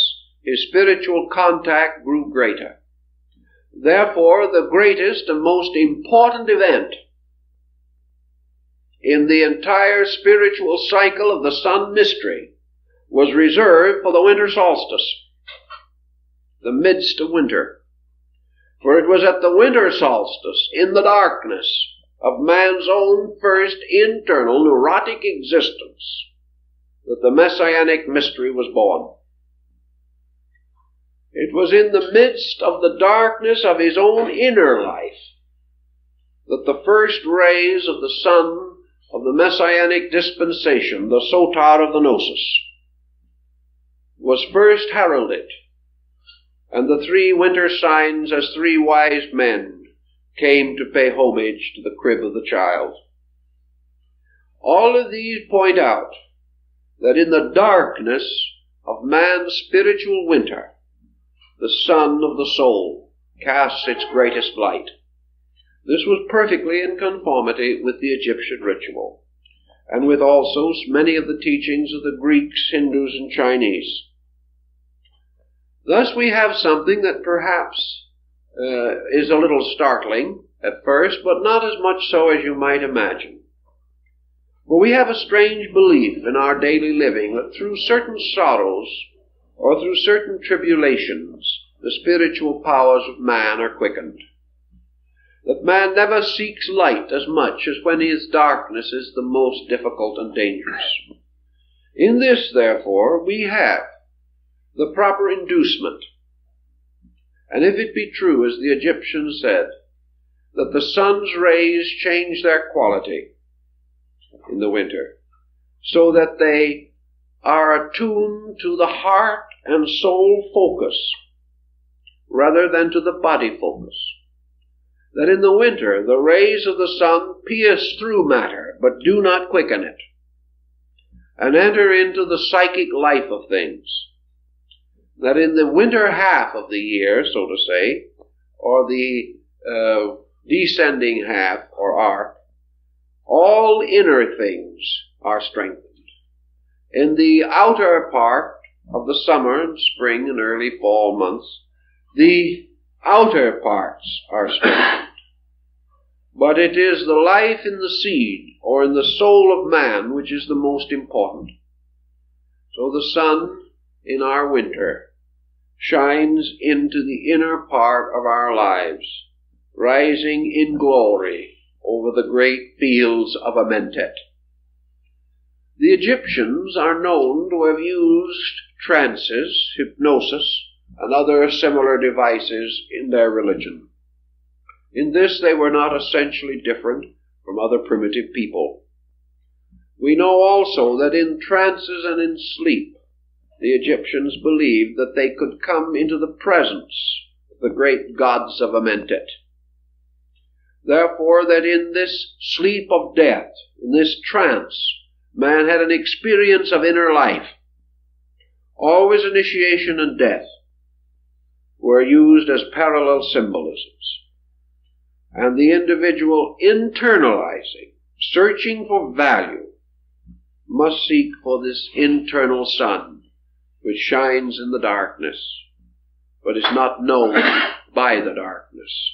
his spiritual contact grew greater. Therefore, the greatest and most important event in the entire spiritual cycle of the sun mystery was reserved for the winter solstice, the midst of winter. For it was at the winter solstice, in the darkness of man's own first internal neurotic existence, that the messianic mystery was born. It was in the midst of the darkness of his own inner life that the first rays of the sun of the messianic dispensation, the sotar of the gnosis, was first heralded, and the three winter signs as three wise men came to pay homage to the crib of the child. All of these point out that in the darkness of man's spiritual winter, the sun of the soul casts its greatest light. This was perfectly in conformity with the Egyptian ritual, and with also many of the teachings of the Greeks, Hindus, and Chinese. Thus we have something that perhaps uh, is a little startling at first, but not as much so as you might imagine. For we have a strange belief in our daily living that through certain sorrows or through certain tribulations, the spiritual powers of man are quickened. That man never seeks light as much as when his darkness is the most difficult and dangerous. In this, therefore, we have the proper inducement. And if it be true, as the Egyptians said, that the sun's rays change their quality in the winter, so that they are attuned to the heart and soul focus rather than to the body focus, that in the winter the rays of the sun pierce through matter but do not quicken it, and enter into the psychic life of things, that in the winter half of the year, so to say, or the uh, descending half or arc, all inner things are strengthened. In the outer part of the summer and spring and early fall months, the outer parts are strengthened. But it is the life in the seed or in the soul of man which is the most important. So the sun in our winter shines into the inner part of our lives, rising in glory over the great fields of Amentet. The Egyptians are known to have used trances, hypnosis, and other similar devices in their religion. In this they were not essentially different from other primitive people. We know also that in trances and in sleep, the Egyptians believed that they could come into the presence of the great gods of Amentet. Therefore, that in this sleep of death, in this trance, man had an experience of inner life. Always initiation and death were used as parallel symbolisms, and the individual internalizing, searching for value, must seek for this internal sun, which shines in the darkness, but is not known by the darkness.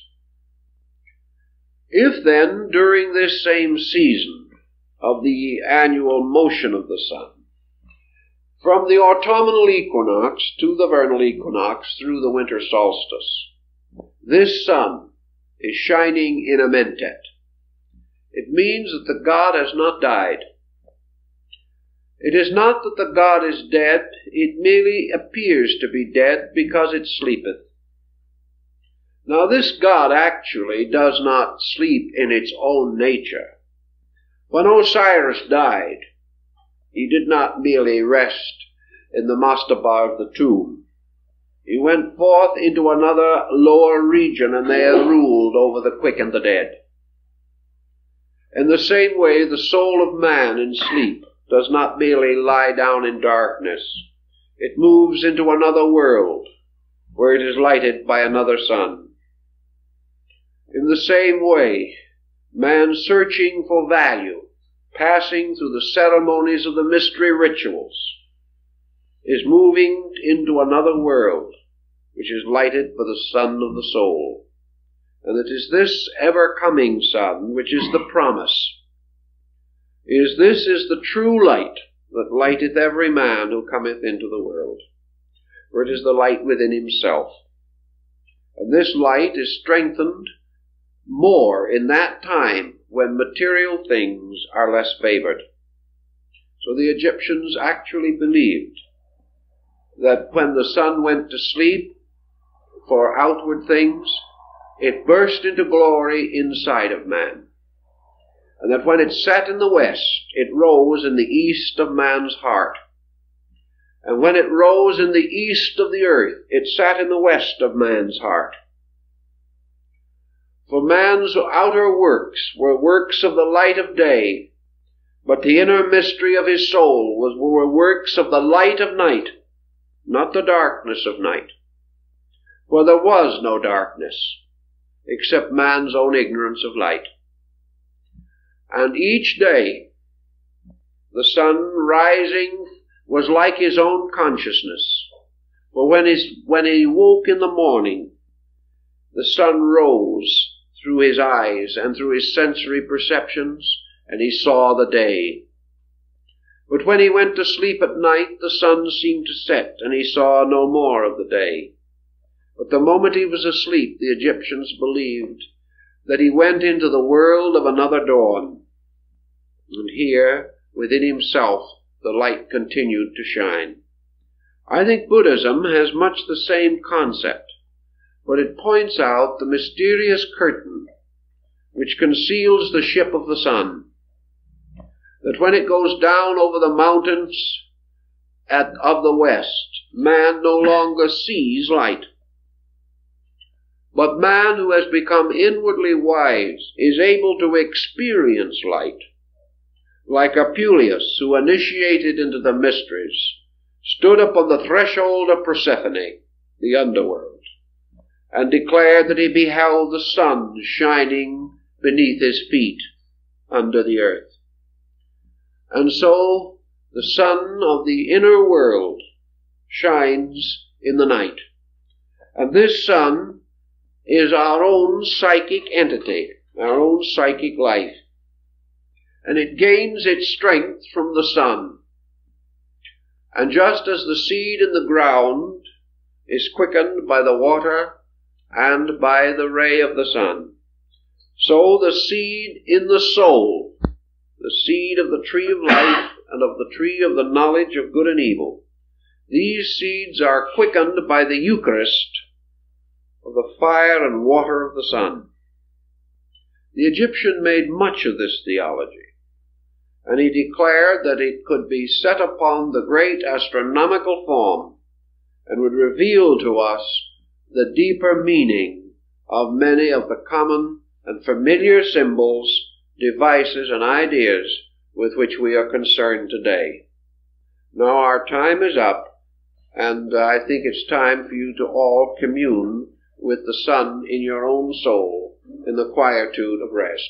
If then, during this same season of the annual motion of the sun, from the autumnal equinox to the vernal equinox through the winter solstice, this sun is shining in Amentet, it means that the god has not died. It is not that the god is dead, it merely appears to be dead because it sleepeth. Now this god actually does not sleep in its own nature. When Osiris died, he did not merely rest in the mastaba of the tomb. He went forth into another lower region and there ruled over the quick and the dead. In the same way, the soul of man in sleep does not merely lie down in darkness. It moves into another world where it is lighted by another sun. In the same way, man searching for value, passing through the ceremonies of the mystery rituals, is moving into another world, which is lighted by the sun of the soul. And it is this ever-coming sun, which is the promise. It is this is the true light that lighteth every man who cometh into the world, for it is the light within himself. And this light is strengthened more in that time when material things are less favored. So the Egyptians actually believed that when the sun went to sleep for outward things, it burst into glory inside of man, and that when it set in the west, it rose in the east of man's heart, and when it rose in the east of the earth, it sat in the west of man's heart. For man's outer works were works of the light of day, but the inner mystery of his soul was, were works of the light of night, not the darkness of night. For there was no darkness, except man's own ignorance of light. And each day the sun rising was like his own consciousness. For when, his, when he woke in the morning, the sun rose through his eyes and through his sensory perceptions, and he saw the day. But when he went to sleep at night, the sun seemed to set, and he saw no more of the day. But the moment he was asleep, the Egyptians believed that he went into the world of another dawn. And here, within himself, the light continued to shine. I think Buddhism has much the same concept, but it points out the mysterious curtain which conceals the ship of the sun, that when it goes down over the mountains at, of the west, man no longer sees light. But man, who has become inwardly wise, is able to experience light, like Apuleius, who, initiated into the mysteries, stood upon the threshold of Persephone, the underworld, and declared that he beheld the sun shining beneath his feet under the earth. And so the sun of the inner world shines in the night. And this sun is our own psychic entity, our own psychic life, and it gains its strength from the sun. And just as the seed in the ground is quickened by the water and by the ray of the sun, so the seed in the soul, the seed of the tree of life and of the tree of the knowledge of good and evil, these seeds are quickened by the Eucharist of the fire and water of the sun. The Egyptian made much of this theology, and he declared that it could be set upon the great astronomical form and would reveal to us the deeper meaning of many of the common and familiar symbols, devices, and ideas with which we are concerned today. Now our time is up, and I think it's time for you to all commune with the sun in your own soul, in the quietude of rest.